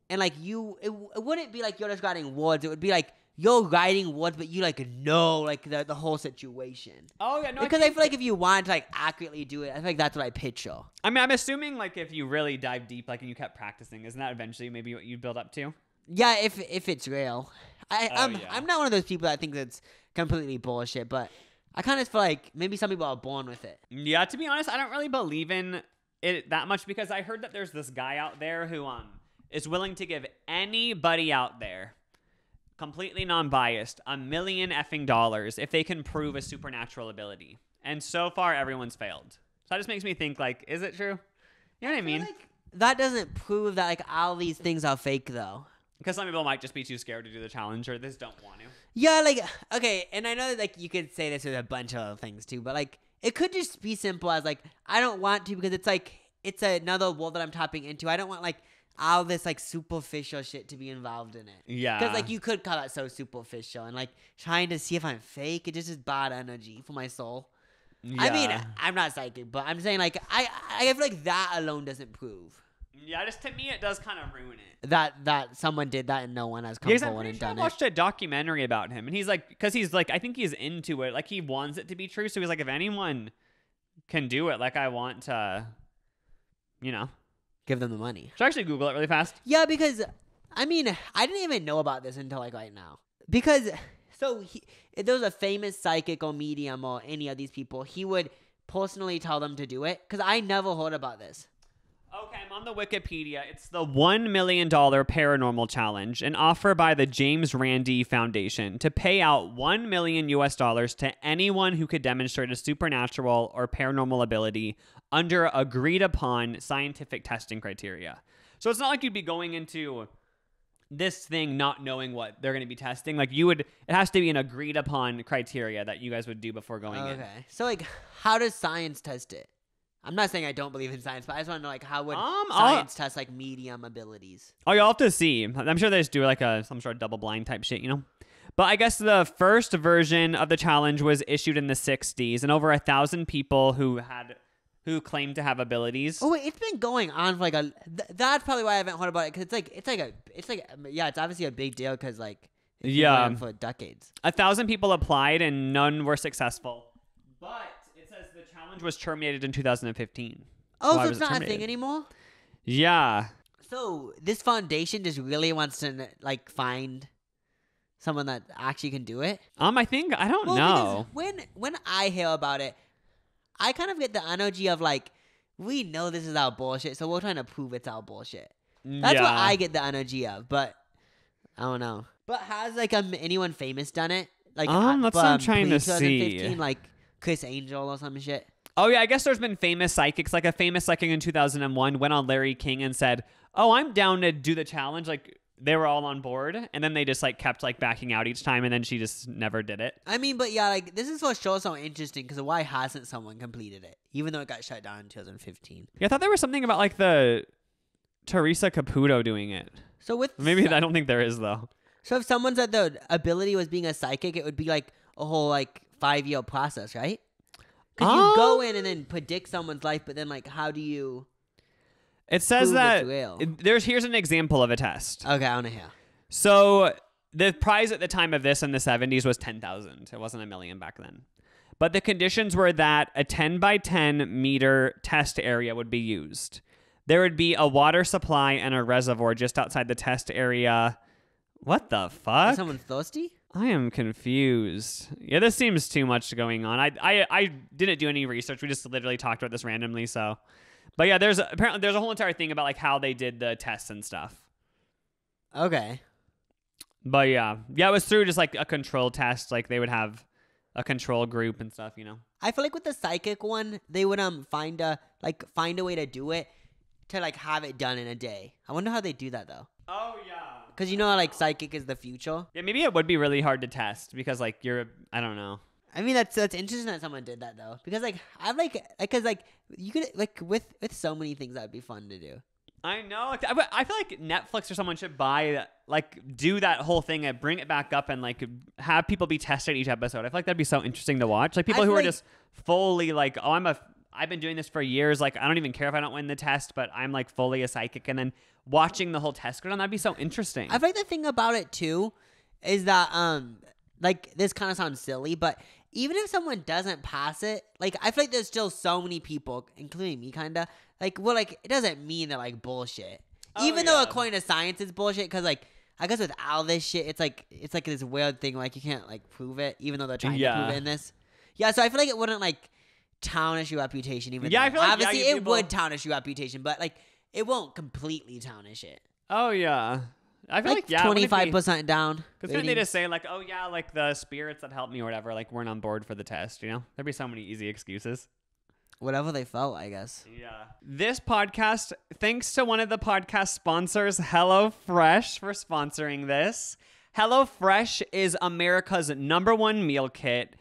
and, like, you... It, it wouldn't be like you're just writing words. It would be like you're writing words, but you, like, know, like, the, the whole situation. Oh, yeah. No, because I, I feel like if you wanted to, like, accurately do it, I feel like that's what I picture. I mean, I'm assuming, like, if you really dive deep, like, and you kept practicing, isn't that eventually maybe what you build up to? Yeah, if if it's real. I, oh, I'm, yeah. I'm not one of those people that thinks it's completely bullshit, but... I kind of feel like maybe some people are born with it. Yeah, to be honest, I don't really believe in it that much because I heard that there's this guy out there who um is willing to give anybody out there completely non-biased, a million effing dollars if they can prove a supernatural ability. And so far, everyone's failed. So that just makes me think, like, is it true? You know what I, I mean? Like, that doesn't prove that, like, all these things are fake, though. Because some people might just be too scared to do the challenge or they just don't want to. Yeah, like, okay, and I know that, like, you could say this with a bunch of other things, too, but, like, it could just be simple as, like, I don't want to because it's, like, it's another world that I'm tapping into. I don't want, like, all this, like, superficial shit to be involved in it. Yeah. Because, like, you could call that so superficial and, like, trying to see if I'm fake. It just is bad energy for my soul. Yeah. I mean, I'm not psychic, but I'm saying, like, I, I feel like that alone doesn't prove. Yeah, just to me, it does kind of ruin it. That that someone did that and no one has come yeah, forward and sure done it. I watched a documentary about him, and he's like, because he's like, I think he's into it. Like, he wants it to be true. So he's like, if anyone can do it, like, I want to, you know. Give them the money. Should I actually Google it really fast? Yeah, because, I mean, I didn't even know about this until, like, right now. Because, so, he, if there was a famous psychic or medium or any of these people, he would personally tell them to do it. Because I never heard about this. Okay, I'm on the Wikipedia. It's the one million dollar Paranormal Challenge, an offer by the James Randi Foundation to pay out one million U S dollars to anyone who could demonstrate a supernatural or paranormal ability under agreed-upon scientific testing criteria. So it's not like you'd be going into this thing not knowing what they're going to be testing. Like, you would, it has to be an agreed-upon criteria that you guys would do before going okay. in. Okay. So, like, how does science test it? I'm not saying I don't believe in science, but I just want to know, like, how would um, science I'll, test, like, medium abilities? Oh, you'll have to see. I'm sure they just do, like, a some sort of double-blind type shit, you know? But I guess the first version of the challenge was issued in the sixties, and over a thousand people who had... who claim to have abilities. Oh, wait, it's been going on for like a... Th that's probably why I haven't heard about it, because it's like, it's like a... It's like... Yeah, it's obviously a big deal, because like... It's yeah. been going on for decades. A thousand people applied, and none were successful. But it says the challenge was terminated in two thousand fifteen. Oh, so it's not a thing anymore? Yeah. So this foundation just really wants to, like, find someone that actually can do it? Um, I think... I don't well, know. When, when I hear about it, I kind of get the energy of, like, we know this is our bullshit, so we're trying to prove it's our bullshit. That's yeah. what I get the energy of, but I don't know. But has, like, um, anyone famous done it? Like, um, that's um, what I'm trying to see. Like, Chris Angel or some shit? Oh, yeah, I guess there's been famous psychics. Like, a famous psychic in two thousand one went on Larry King and said, oh, I'm down to do the challenge. Like, they were all on board, and then they just, like, kept, like, backing out each time, and then she just never did it. I mean, but yeah, like, this is what shows so interesting, because why hasn't someone completed it, even though it got shut down in two thousand fifteen? Yeah, I thought there was something about, like, the Teresa Caputo doing it. So with... Maybe, I don't think there is, though. So if someone said the ability was being a psychic, it would be, like, a whole, like, five-year process, right? Because um, you go in and then predict someone's life, but then, like, how do you... It says that there's here's an example of a test. Okay, I want to hear. So the prize at the time of this in the seventies was ten thousand. It wasn't a million back then. But the conditions were that a ten by ten meter test area would be used. There would be a water supply and a reservoir just outside the test area. What the fuck? Is someone thirsty? I am confused. Yeah, this seems too much going on. I I I didn't do any research. We just literally talked about this randomly, so... But yeah, there's apparently there's a whole entire thing about, like, how they did the tests and stuff. Okay. But yeah. Yeah, it was through just, like, a control test. Like, they would have a control group and stuff, you know? I feel like with the psychic one, they would um find a, like, find a way to do it to, like, have it done in a day. I wonder how they do that, though. Oh, yeah. Because you know how, like, psychic is the future? Yeah, maybe it would be really hard to test because, like, you're, I don't know. I mean, that's that's interesting that someone did that, though, because like I'm like because like you could like with with so many things that'd be fun to do. I know, like I, I feel like Netflix or someone should buy that, like do that whole thing and bring it back up and like have people be tested each episode. I feel like that'd be so interesting to watch. Like people who like, are just fully like, oh, I'm a I've been doing this for years. Like I don't even care if I don't win the test, but I'm like fully a psychic. And then watching the whole test go down, that'd be so interesting. I feel like the thing about it too is that um like this kind of sounds silly, but even if someone doesn't pass it, like, I feel like there's still so many people, including me, kind of, like, well, like, it doesn't mean they're, like, bullshit. Oh, even yeah. though, according to science, it's bullshit, because, like, I guess with all this shit, it's, like, it's, like, this weird thing, like, you can't, like, prove it, even though they're trying yeah. to prove it in this. Yeah, so I feel like it wouldn't, like, tarnish your reputation, even yeah, though, I feel like, obviously, yeah, you it people... would tarnish your reputation, but, like, it won't completely tarnish it. Oh, yeah. I feel like, like yeah, twenty-five percent down. Because couldn't they just say like, oh yeah, like the spirits that helped me or whatever, like weren't on board for the test, you know? There'd be so many easy excuses. Whatever they felt, I guess. Yeah. This podcast, thanks to one of the podcast sponsors, HelloFresh, for sponsoring this. HelloFresh is America's number one meal kit.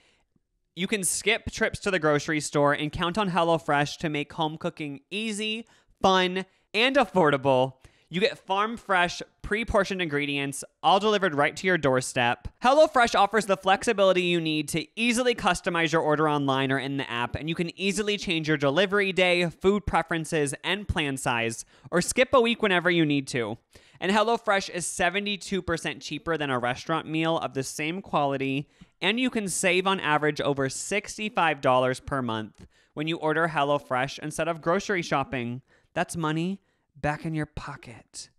You can skip trips to the grocery store and count on HelloFresh to make home cooking easy, fun, and affordable. You get farm-fresh, pre-portioned ingredients, all delivered right to your doorstep. HelloFresh offers the flexibility you need to easily customize your order online or in the app, and you can easily change your delivery day, food preferences, and plan size, or skip a week whenever you need to. And HelloFresh is seventy-two percent cheaper than a restaurant meal of the same quality, and you can save on average over sixty-five dollars per month when you order HelloFresh instead of grocery shopping. That's money back in your pocket.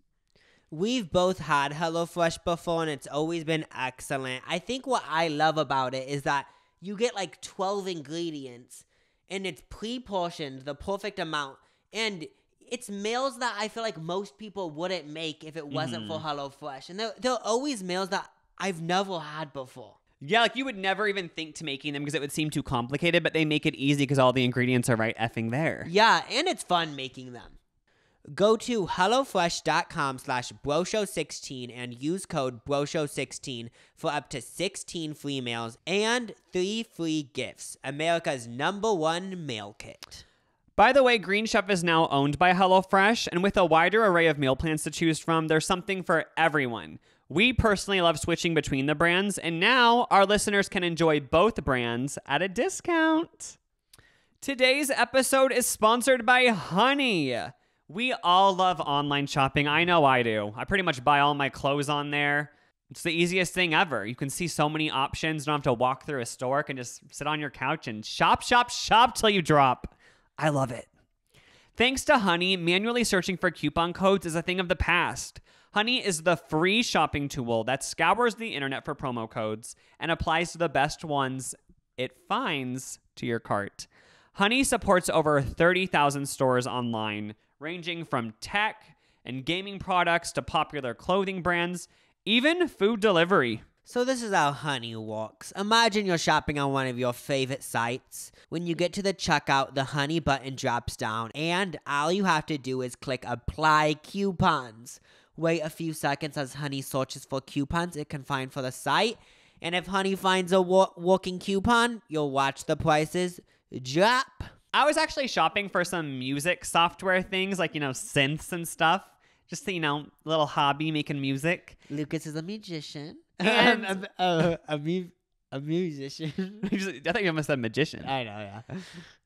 We've both had HelloFresh before, and it's always been excellent. I think what I love about it is that you get like twelve ingredients, and it's pre-portioned the perfect amount, and it's meals that I feel like most people wouldn't make if it wasn't mm. for HelloFresh. And there, there are always meals that I've never had before. Yeah, like you would never even think to making them because it would seem too complicated, but they make it easy because all the ingredients are right effing there. Yeah, and it's fun making them. Go to HelloFresh.com slash broshow sixteen and use code broshow sixteen for up to sixteen free meals and three free gifts. America's number one meal kit. By the way, Green Chef is now owned by HelloFresh, and with a wider array of meal plans to choose from, there's something for everyone. We personally love switching between the brands, and now our listeners can enjoy both brands at a discount. Today's episode is sponsored by Honey. We all love online shopping. I know I do. I pretty much buy all my clothes on there. It's the easiest thing ever. You can see so many options. You don't have to walk through a store. You can just sit on your couch and shop, shop, shop till you drop. I love it. Thanks to Honey, manually searching for coupon codes is a thing of the past. Honey is the free shopping tool that scours the internet for promo codes and applies to the best ones it finds to your cart. Honey supports over thirty thousand stores online, ranging from tech and gaming products to popular clothing brands, even food delivery. So this is how Honey works. Imagine you're shopping on one of your favorite sites. When you get to the checkout, the Honey button drops down, and all you have to do is click Apply Coupons. Wait a few seconds as Honey searches for coupons it can find for the site, and if Honey finds a wor- working coupon, you'll watch the prices drop. I was actually shopping for some music software things, like, you know, synths and stuff. Just, you know, little hobby making music. Lucas is a musician. And I'm, I'm, I'm, I'm mu- a musician. I thought you almost said magician. I know, yeah.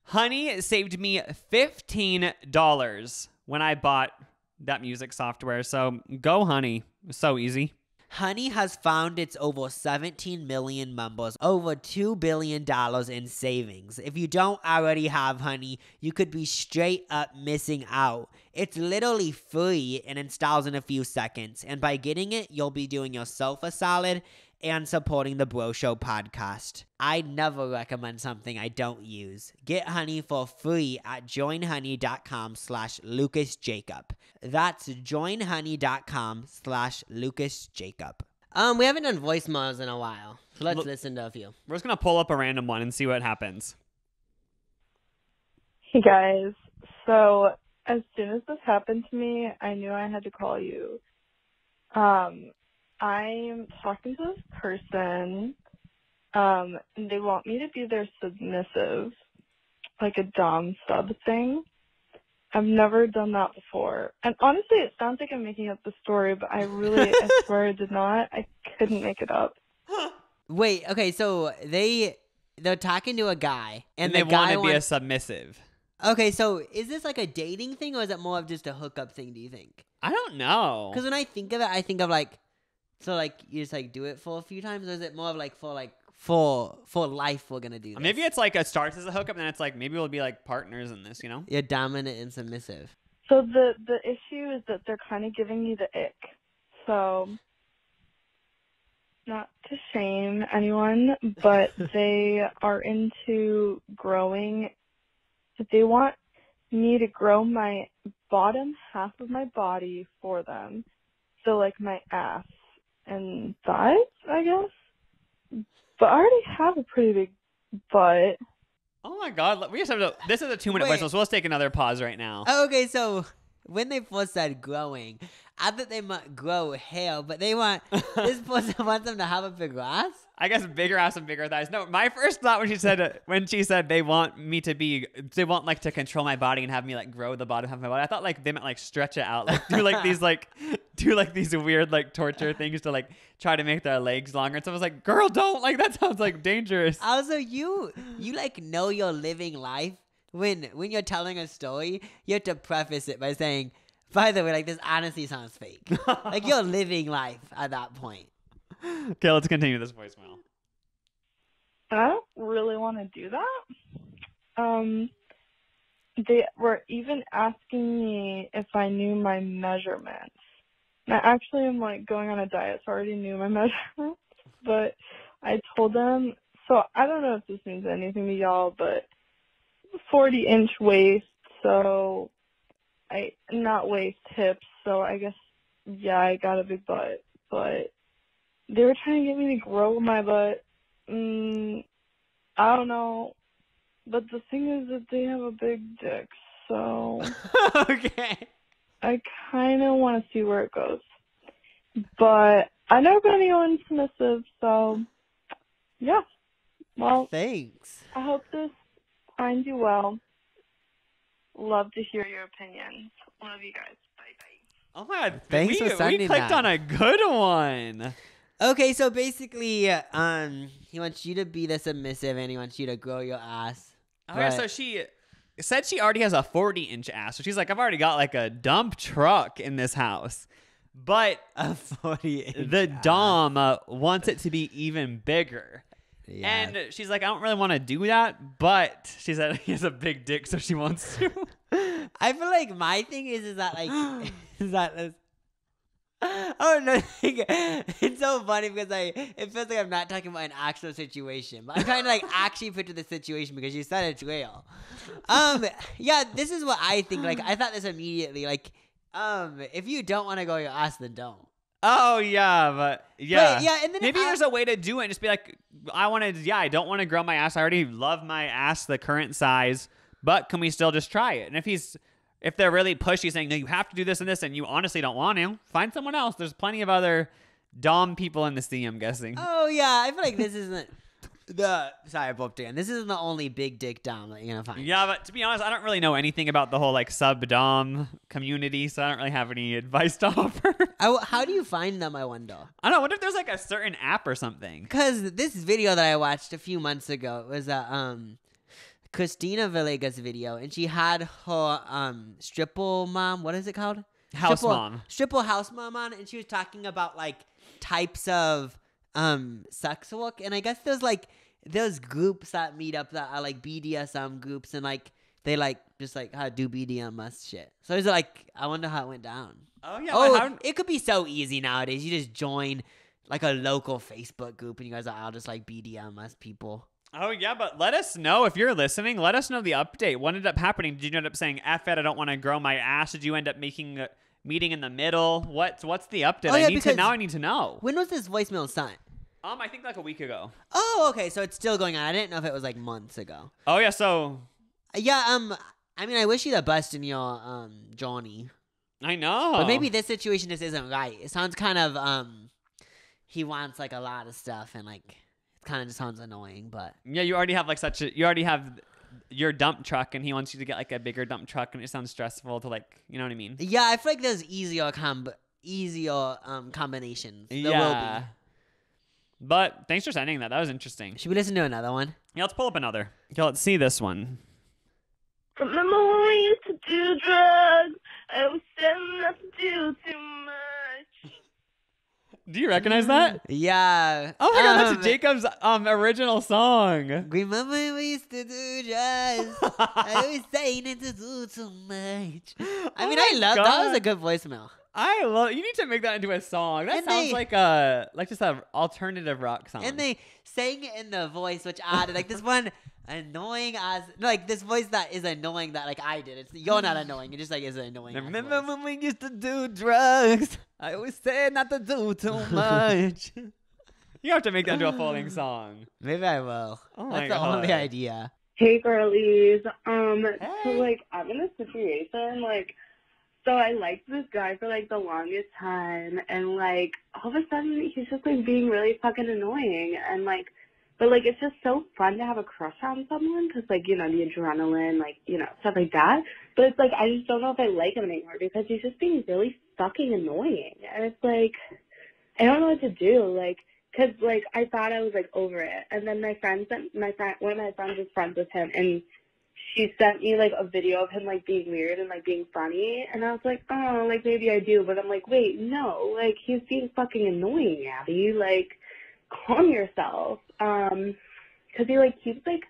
Honey saved me fifteen dollars when I bought that music software. So go, Honey. It's so easy. Honey has found its over seventeen million members, over two billion dollars in savings. If you don't already have Honey, you could be straight up missing out. It's literally free and installs in a few seconds. And by getting it, you'll be doing yourself a solid and supporting the Bro Show podcast. I never recommend something I don't use. Get Honey for free at joinhoney.com slash lucasjacob. That's joinhoney.com slash lucasjacob. Um, we haven't done voicemails in a while, so let's Look, listen to a few. We're just going to pull up a random one and see what happens. Hey, guys. So as soon as this happened to me, I knew I had to call you. Um... I'm talking to this person, um, and they want me to be their submissive, like a dom sub thing. I've never done that before. And honestly, it sounds like I'm making up the story, but I really, I swear I did not. I couldn't make it up. Wait, okay, so they, they're talking to a guy. And, and the they guy want to be wants... a submissive. Okay, so is this like a dating thing, or is it more of just a hookup thing, do you think? I don't know. Because when I think of it, I think of like, so, like, you just, like, do it for a few times? Or is it more of, like, for, like, for, for life we're going to do this? Maybe it's, like, it starts as a hookup, and then it's, like, maybe we'll be, like, partners in this, you know? Yeah, dominant and submissive. So, the, the issue is that they're kind of giving you the ick. So, not to shame anyone, but they are into growing. They want me to grow my bottom half of my body for them. So, like, my ass and thighs, I guess. But I already have a pretty big butt. Oh, my God. We just have to, this is a two-minute whistle, so let's take another pause right now. Oh, okay, so when they first started growing, I thought they might grow hair, but they want this person wants them to have a bigger ass? I guess bigger ass and bigger thighs. No, my first thought when she said when she said they want me to be, they want, like, to control my body and have me, like, grow the bottom half of my body, I thought, like, they meant, like, stretch it out. Like, do, like, these, like... do like these weird like torture things to like try to make their legs longer. And so I was like, girl, don't, like, that sounds like dangerous. Also, you you like know you're living life when when you're telling a story, you have to preface it by saying, by the way, like, this honestly sounds fake. Like, you're living life at that point. Okay, let's continue this voicemail. I don't really want to do that. Um, they were even asking me if I knew my measurements. I actually am, like, going on a diet, so I already knew my measurements, but I told them, so I don't know if this means anything to y'all, but forty inch waist, so I, not waist, hips, so I guess, yeah, I got a big butt, but they were trying to get me to grow my butt. Mm, I don't know, but the thing is that they have a big dick, so. Okay. I kind of want to see where it goes, but I've never been anyone submissive, so yeah. Well, thanks. I hope this finds you well. Love to hear your opinions. Love you guys. Bye bye. Oh my God! Thanks we, for sending we clicked that. On a good one. Okay, so basically, um, he wants you to be the submissive, and he wants you to grow your ass. Oh yeah, so she. Said she already has a forty inch ass. So she's like, I've already got like a dump truck in this house. But a forty inch the ass. Dom uh, wants it to be even bigger. Yeah. And she's like, I don't really want to do that. But she said he has a big dick, so she wants to. I feel like my thing is, is that like, is that this? Oh no! It's so funny because I it feels like I'm not talking about an actual situation, but I'm trying to like actually picture the situation because you said it's real. Um, yeah, this is what I think. Like, I thought this immediately. Like, um, if you don't want to go your ass, then don't. Oh yeah, but yeah, but, yeah. And then maybe I, there's a way to do it. And just be like, I want to. Yeah, I don't want to grow my ass. I already love my ass, the current size. But can we still just try it? And if he's If they're really pushy saying, no, you have to do this and this, and you honestly don't want to, find someone else. There's plenty of other Dom people in the sea, I'm guessing. Oh, yeah. I feel like this isn't the... Sorry, I bumped again. This isn't the only big dick Dom that you're going to find. Yeah, but to be honest, I don't really know anything about the whole, like, sub-Dom community, so I don't really have any advice to offer. I, how do you find them, I wonder? I don't know. I wonder if there's, like, a certain app or something. Because this video that I watched a few months ago, it was a... um. Christina Villegas video, and she had her um stripple mom, what is it called? House stripple, mom. Stripple house mom on, and she was talking about like types of um sex work, and I guess there's like there's groups that meet up that are like B D S M groups, and like they like just like how to do B D S M shit. So it's like I wonder how it went down. Oh yeah. Oh, how it could be so easy nowadays. You just join like a local Facebook group, and you guys are all just like B D S M people. Oh, yeah, but let us know if you're listening. Let us know the update. What ended up happening? Did you end up saying, F it, I don't want to grow my ass? Did you end up making a meeting in the middle? What's, what's the update? Oh, yeah, I need to, now I need to know. When was this voicemail sent? Um, I think like a week ago. Oh, okay, so it's still going on. I didn't know if it was like months ago. Oh, yeah, so. Yeah, um, I mean, I wish you the best in your um Johnny. I know. But maybe this situation just isn't right. It sounds kind of, um, he wants like a lot of stuff and like. Kind of just sounds annoying, but yeah, you already have like such a you already have your dump truck, and he wants you to get like a bigger dump truck, and it sounds stressful to like, you know what I mean? Yeah, I feel like there's easier com easier um combinations. There yeah, will be. But thanks for sending that. That was interesting. Should we listen to another one? Yeah, let's pull up another. Yeah, let's see this one. Remember when we used to do drugs? I was telling us to do too much. Do you recognize that? Yeah. Oh my um, God, that's Jacob's um original song. Remember we used to do drugs. I always saying it to do too much. I oh mean, I love that. That was a good voicemail. I love. You need to make that into a song. That and sounds they, like a like just an alternative rock song. And they sang it in the voice which I did, like this one annoying as like this voice that is annoying that like I did. It's you're not annoying. It just like is annoying. I remember when we used to do drugs? I always said not to do too much. You have to make that into a falling song. Maybe I will. Oh my That's God. the only idea. Hey girlies. Um. Hey. So like I'm in a situation like. So I liked this guy for, like, the longest time, and, like, all of a sudden, he's just, like, being really fucking annoying, and, like, but, like, it's just so fun to have a crush on someone, because, like, you know, the adrenaline, like, you know, stuff like that, but it's, like, I just don't know if I like him anymore, because he's just being really fucking annoying, and it's, like, I don't know what to do, like, because, like, I thought I was, like, over it, and then my friend sent, my friend, one of my friends was friends with him, and she sent me, like, a video of him, like, being weird and, like, being funny. And I was like, oh, like, maybe I do. But I'm like, wait, no. Like, he's being fucking annoying, Abby. Like, calm yourself. Um, because he, like, keeps, like,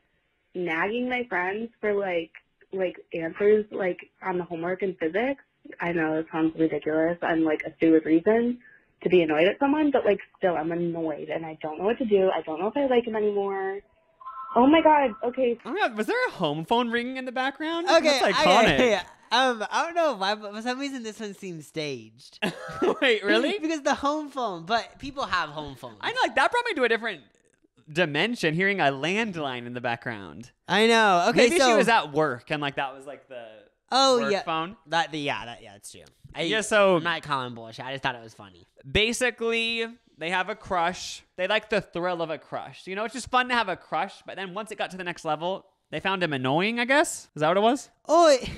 nagging my friends for, like, like, answers, like, on the homework in physics. I know it sounds ridiculous. I'm, like, a stupid reason to be annoyed at someone. But, like, still, I'm annoyed. And I don't know what to do. I don't know if I like him anymore. Oh my God! Okay. Oh my God! Was there a home phone ringing in the background? Okay, that's iconic. I, I, um, I don't know why, but for some reason this one seems staged. Wait, really? Because the home phone, but people have home phones. I know, like that brought me to a different dimension. Hearing a landline in the background. I know. Okay, maybe so, she was at work and like that was like the oh work yeah phone. That the yeah that yeah that's true. I, yeah, so I'm not calling bullshit. I just thought it was funny. Basically. They have a crush. They like the thrill of a crush. You know, it's just fun to have a crush. But then once it got to the next level, they found him annoying, I guess. Is that what it was? Oh, it,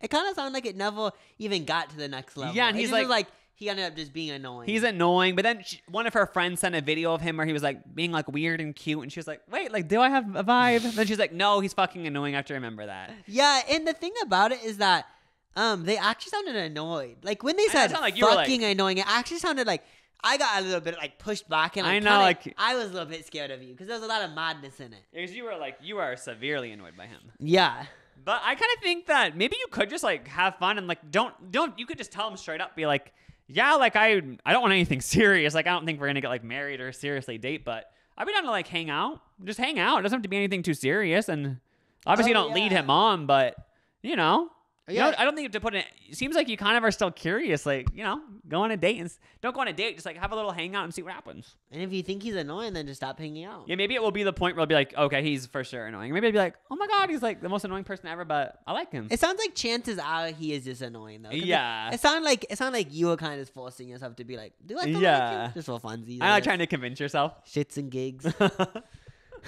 it kind of sounded like it never even got to the next level. Yeah, and it he's like, like, he ended up just being annoying. He's annoying. But then she, one of her friends sent a video of him where he was like being like weird and cute. And she was like, wait, like, do I have a vibe? And then she's like, no, he's fucking annoying. I have to remember that. Yeah, and the thing about it is that um, they actually sounded annoyed. Like when they said like fucking like, annoying, it actually sounded like... I got a little bit like pushed back and like, I know, kinda, like I was a little bit scared of you because there was a lot of madness in it. Because you were like you are severely annoyed by him. Yeah, but I kind of think that maybe you could just like have fun and like don't don't you could just tell him straight up, be like, yeah, like I I don't want anything serious. Like I don't think we're gonna get like married or seriously date, but I'd be down to like hang out, just hang out. It doesn't have to be anything too serious. And obviously oh, you don't yeah. lead him on, but you know. Yeah. You know, I don't think you have to put it. It seems like you kind of are still curious. Like, you know, go on a date and don't go on a date. Just like have a little hangout and see what happens. And if you think he's annoying, then just stop hanging out. Yeah, maybe it will be the point where I'll be like, okay, he's for sure annoying. Maybe I'll be like, oh my God, he's like the most annoying person ever, but I like him. It sounds like chances are he is just annoying though. Yeah. It, it sounds like it sounds like you were kind of forcing yourself to be like, do I? Yeah. Like you? Just for funsies. I'm not trying to convince yourself. Shits and gigs. That'd be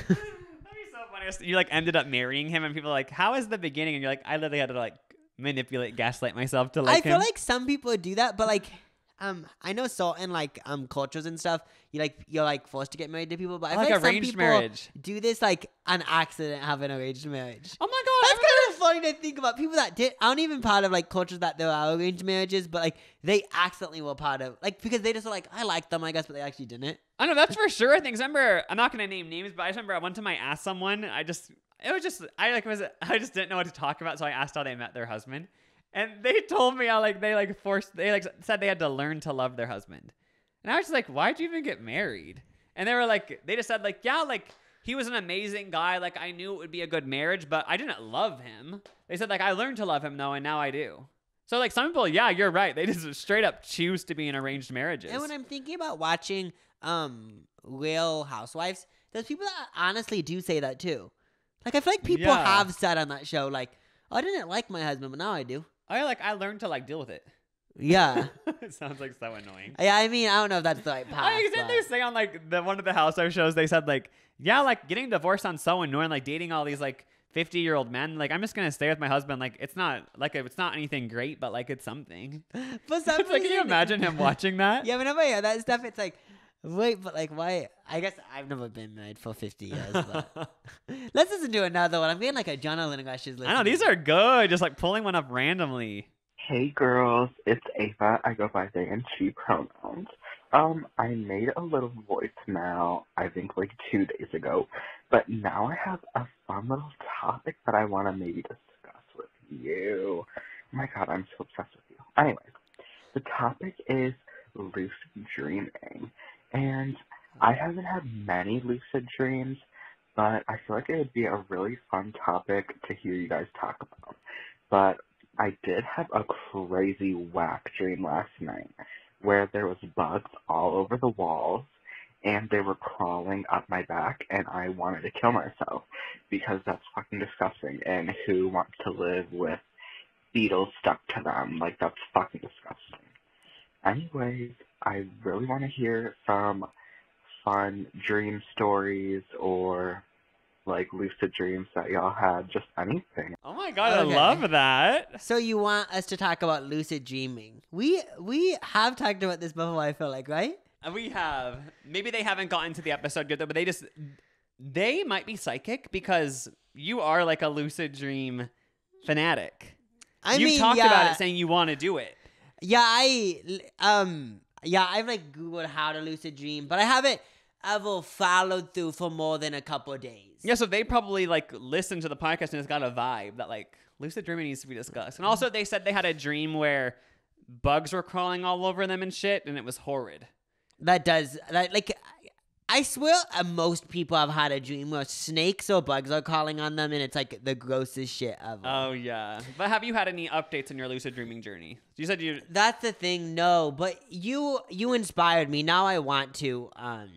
so funny. You like ended up marrying him, and people are like, how is the beginning? And you're like, I literally had to like. manipulate, gaslight myself to like I feel him. Like some people do that, but like um I know so in like um cultures and stuff, you like you're like forced to get married to people, but I feel like, like arranged some people marriage. do this like an accident have an arranged marriage. Oh my God. That's kind of funny to think about. People that did aren't even part of like cultures that there are arranged marriages, but like they accidentally were part of like because they just were like, I like them, I guess, but they actually didn't. I know that's for sure. I think I remember I'm not gonna name names, but I just remember one time I asked someone, I just It was just I like was I just didn't know what to talk about, so I asked how they met their husband, and they told me how like they like forced they like said they had to learn to love their husband, and I was just like, why'd you even get married? And they were like, they just said like, yeah, like he was an amazing guy, like I knew it would be a good marriage, but I didn't love him. They said like I learned to love him though, and now I do. So like some people, yeah, you're right, they just straight up choose to be in arranged marriages. And when I'm thinking about watching um Real Housewives, there's people that honestly do say that too. Like, I feel like people yeah. have said on that show, like, oh, I didn't like my husband, but now I do. I like, I learned to, like, deal with it. Yeah. It sounds, like, so annoying. Yeah, I mean, I don't know if that's the right path. I mean, didn't they say on, like, the one of the Housewives shows, they said, like, yeah, like, getting divorced on so annoying, like, dating all these, like, fifty-year-old men. Like, I'm just going to stay with my husband. Like, it's not, like, it's not anything great, but, like, it's something. But some it's like, can you imagine him watching that? Yeah, whenever I hear that stuff, it's like, wait, but like, why? I guess I've never been married for fifty years. But let's listen to another one. I'm getting like a John Allen question. I know, these are good. Just like pulling one up randomly. Hey, girls. It's Ava. I go by they and she pronouns. Um, I made a little voicemail, I think like two days ago. But now I have a fun little topic that I want to maybe discuss with you. Oh my God, I'm so obsessed with you. Anyways. The topic is lucid dreaming, and I haven't had many lucid dreams, but I feel like it would be a really fun topic to hear you guys talk about. But I did have a crazy whack dream last night where there was bugs all over the walls, and they were crawling up my back, and I wanted to kill myself because that's fucking disgusting, and who wants to live with beetles stuck to them? Like, that's fucking disgusting. Anyways, I really want to hear some fun dream stories or, like, lucid dreams that y'all had, just anything. Oh my god, okay. I love that. So you want us to talk about lucid dreaming. We we have talked about this before, I feel like, right? We have. Maybe they haven't gotten to the episode yet, though, but they just, they might be psychic because you are like a lucid dream fanatic. I you mean, talked yeah. about it saying you want to do it. Yeah, I, um, yeah, I've like Googled how to lucid dream, but I haven't ever followed through for more than a couple of days. Yeah, so they probably like listened to the podcast and it's got a vibe that like lucid dreaming needs to be discussed. And also they said they had a dream where bugs were crawling all over them and shit, and it was horrid. That does, that, like, I swear uh, most people have had a dream where snakes or bugs are calling on them, and it's, like, the grossest shit ever. Oh, yeah. But have you had any updates on your lucid dreaming journey? You said you... That's the thing, no, but you you inspired me. Now I want to um,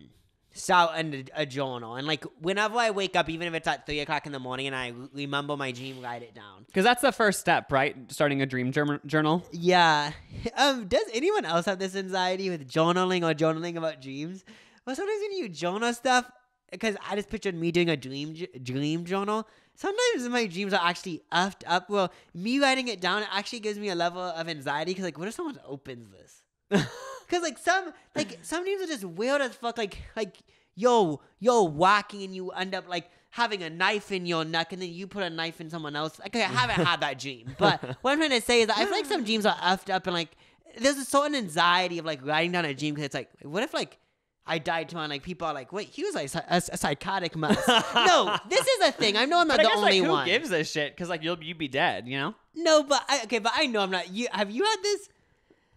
start a, a journal, and, like, whenever I wake up, even if it's at three o'clock in the morning and I remember my dream, write it down. Because that's the first step, right? Starting a dream journal? Yeah. Um, does anyone else have this anxiety with journaling or journaling about dreams? But sometimes when you journal stuff, because I just pictured me doing a dream dream journal, sometimes my dreams are actually effed up. Well, me writing it down, it actually gives me a level of anxiety because, like, what if someone opens this? Because, like, some like some dreams are just weird as fuck. Like, like yo, you're walking and you end up, like, having a knife in your neck and then you put a knife in someone else. Like, I haven't had that dream. But what I'm trying to say is that I feel like some dreams are effed up and, like, there's a certain anxiety of, like, writing down a dream because it's like, what if, like, I died tomorrow, and, like, people are like, wait, he was a, a, a psychotic mess. No, this is a thing. I know I'm not but I the guess, only like, who one. Who gives a shit? Because, like, you'll you'd be dead, you know? No, but I, okay, but I know I'm not. You have you had this?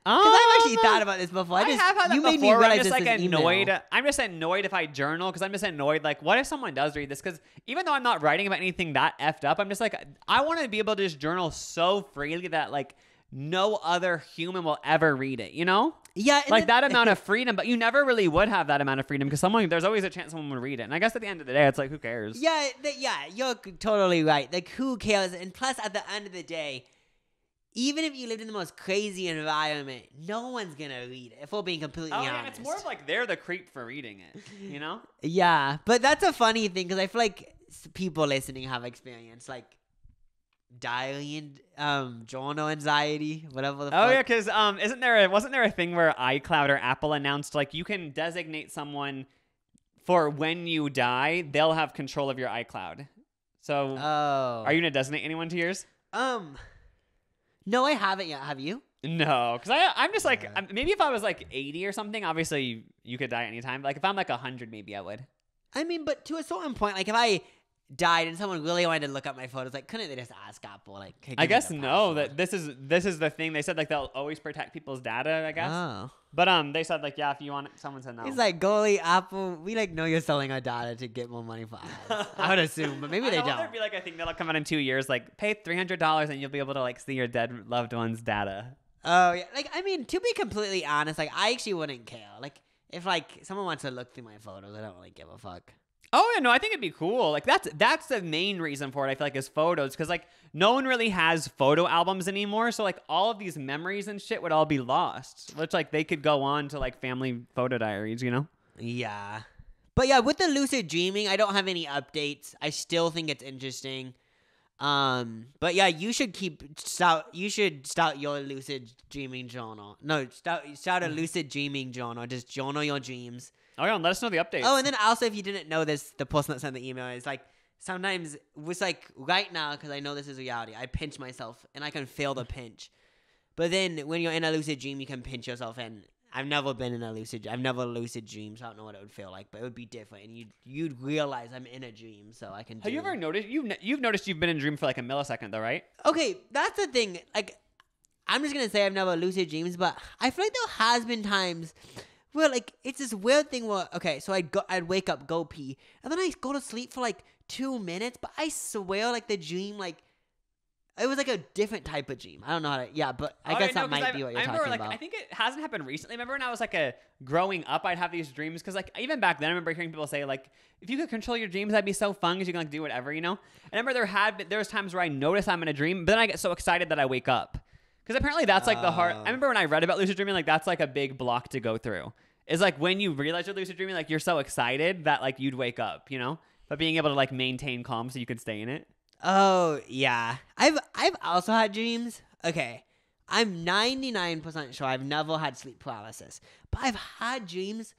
Because um, I've actually thought about this before. I, I just, have had that you before. Made me realize I'm just like annoyed. Email. I'm just annoyed if I journal because I'm just annoyed. Like, what if someone does read this? Because even though I'm not writing about anything that effed up, I'm just like, I want to be able to just journal so freely that, like, no other human will ever read it, you know? Yeah. Like that amount of freedom, but you never really would have that amount of freedom because someone, there's always a chance someone would read it. And I guess at the end of the day, it's like, who cares? Yeah, th yeah, you're totally right. Like, who cares? And plus, at the end of the day, even if you lived in the most crazy environment, no one's going to read it, if we're being completely oh, honest. Yeah, it's more of like they're the creep for reading it, you know? Yeah, but that's a funny thing because I feel like people listening have experience, like, diary and um journal anxiety, whatever the fuck. Oh yeah, because um isn't there a, wasn't there a thing where iCloud or Apple announced like you can designate someone for when you die, they'll have control of your iCloud. So oh. Are you gonna designate anyone to yours? Um No, I haven't yet. Have you? No, because I I'm just like yeah. Maybe if I was like eighty or something, obviously you, you could die anytime. Like if I'm like a hundred, maybe I would. I mean, but to a certain point, like if I died and someone really wanted to look up my photos, like couldn't they just ask Apple? Like I guess no, that this is this is the thing they said, like they'll always protect people's data, I guess. Oh. But um they said like yeah, if you want it, someone said no. It's like golly Apple, we like know you're selling our data to get more money for us. I would assume, but maybe I they don't. There'd be like I think that'll come out in two years, like pay three hundred dollars and you'll be able to like see your dead loved one's data. Oh yeah. Like I mean, to be completely honest, like I actually wouldn't care. Like if like someone wants to look through my photos, I don't really give a fuck. Oh, yeah, no, I think it'd be cool. Like, that's that's the main reason for it, I feel like, is photos. Because, like, no one really has photo albums anymore. So, like, all of these memories and shit would all be lost. Which, like, they could go on to, like, family photo diaries, you know? Yeah. But, yeah, with the lucid dreaming, I don't have any updates. I still think it's interesting. Um, but, yeah, you should keep start, you should start your lucid dreaming journal. No, start, start a lucid dreaming journal. Just journal your dreams. Oh, yeah, and let us know the updates. Oh, and then also, if you didn't know this, the person that sent the email is like, sometimes, it's like right now, because I know this is reality, I pinch myself, and I can feel the pinch. But then, when you're in a lucid dream, you can pinch yourself, and I've never been in a lucid, I've never lucid dreamed, so I don't know what it would feel like, but it would be different, and you'd, you'd realize I'm in a dream, so I can do Have you ever noticed, you've, you've noticed you've been in a dream for like a millisecond, though, right? Okay, that's the thing, like, I'm just going to say I've never lucid dreams, but I feel like there has been times where, like, it's this weird thing where, okay, so I'd, go, I'd wake up, go pee, and then I'd go to sleep for, like, two minutes, but I swear, like, the dream, like, it was, like, a different type of dream. I don't know how to, yeah, but I oh, guess I know, that might I've, be what you're I remember, talking like, about. I think it hasn't happened recently. I remember when I was, like, a growing up, I'd have these dreams, because, like, even back then, I remember hearing people say, like, if you could control your dreams, that'd be so fun, because you can, like, do whatever, you know? I remember there had been, there was times where I noticed I'm in a dream, but then I get so excited that I wake up. Because apparently that's like the hard... I remember when I read about lucid dreaming, like that's like a big block to go through. It's like when you realize you're lucid dreaming, like you're so excited that like you'd wake up, you know? But being able to like maintain calm so you can stay in it. Oh, yeah. I've I've also had dreams. Okay. I'm ninety-nine percent sure I've never had sleep paralysis. But I've had dreams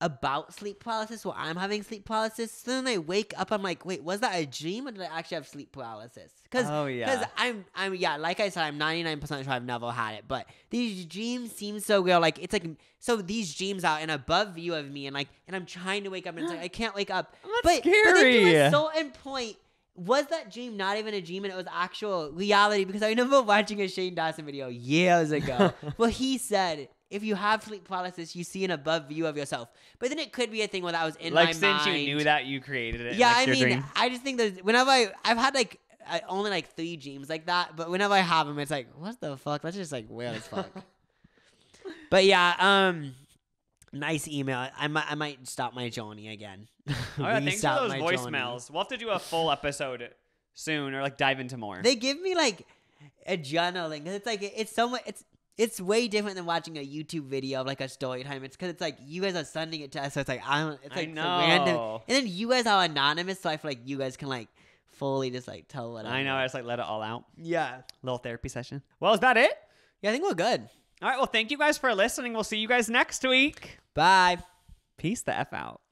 about sleep paralysis where I'm having sleep paralysis. So then I wake up, I'm like, wait, was that a dream or did I actually have sleep paralysis? Cause, oh, yeah. Because I'm, I'm, yeah, like I said, I'm ninety-nine percent sure I've never had it. But these dreams seem so real. Like, it's like, so these dreams are an above view of me and like, and I'm trying to wake up and it's like, I can't wake up. That's but, scary. But then to a certain point, was that dream not even a dream and it was actual reality? Because I remember watching a Shane Dawson video years ago where he said, if you have sleep paralysis, you see an above view of yourself. But then it could be a thing where that was in like my mind. Like, since you knew that, you created it. Yeah, like I mean, dream. I just think that whenever I... I've had, like, I only, like, three dreams like that. But whenever I have them, it's like, what the fuck? That's just, like, weird as fuck. But, yeah, um... nice email. I might, I might stop my journey again. Oh, yeah, thanks for those voicemails. Journey. We'll have to do a full episode soon or, like, dive into more. They give me, like, a journaling. It's, like, it's so much... It's, It's way different than watching a YouTube video of like a story time. It's because it's like you guys are sending it to us, so it's like I don't. It's like I know. Random, and then you guys are anonymous, so I feel like you guys can like fully just like tell what I, I know. I just like let it all out. Yeah, little therapy session. Well, is that it? Yeah, I think we're good. All right. Well, thank you guys for listening. We'll see you guys next week. Bye. Peace the F out.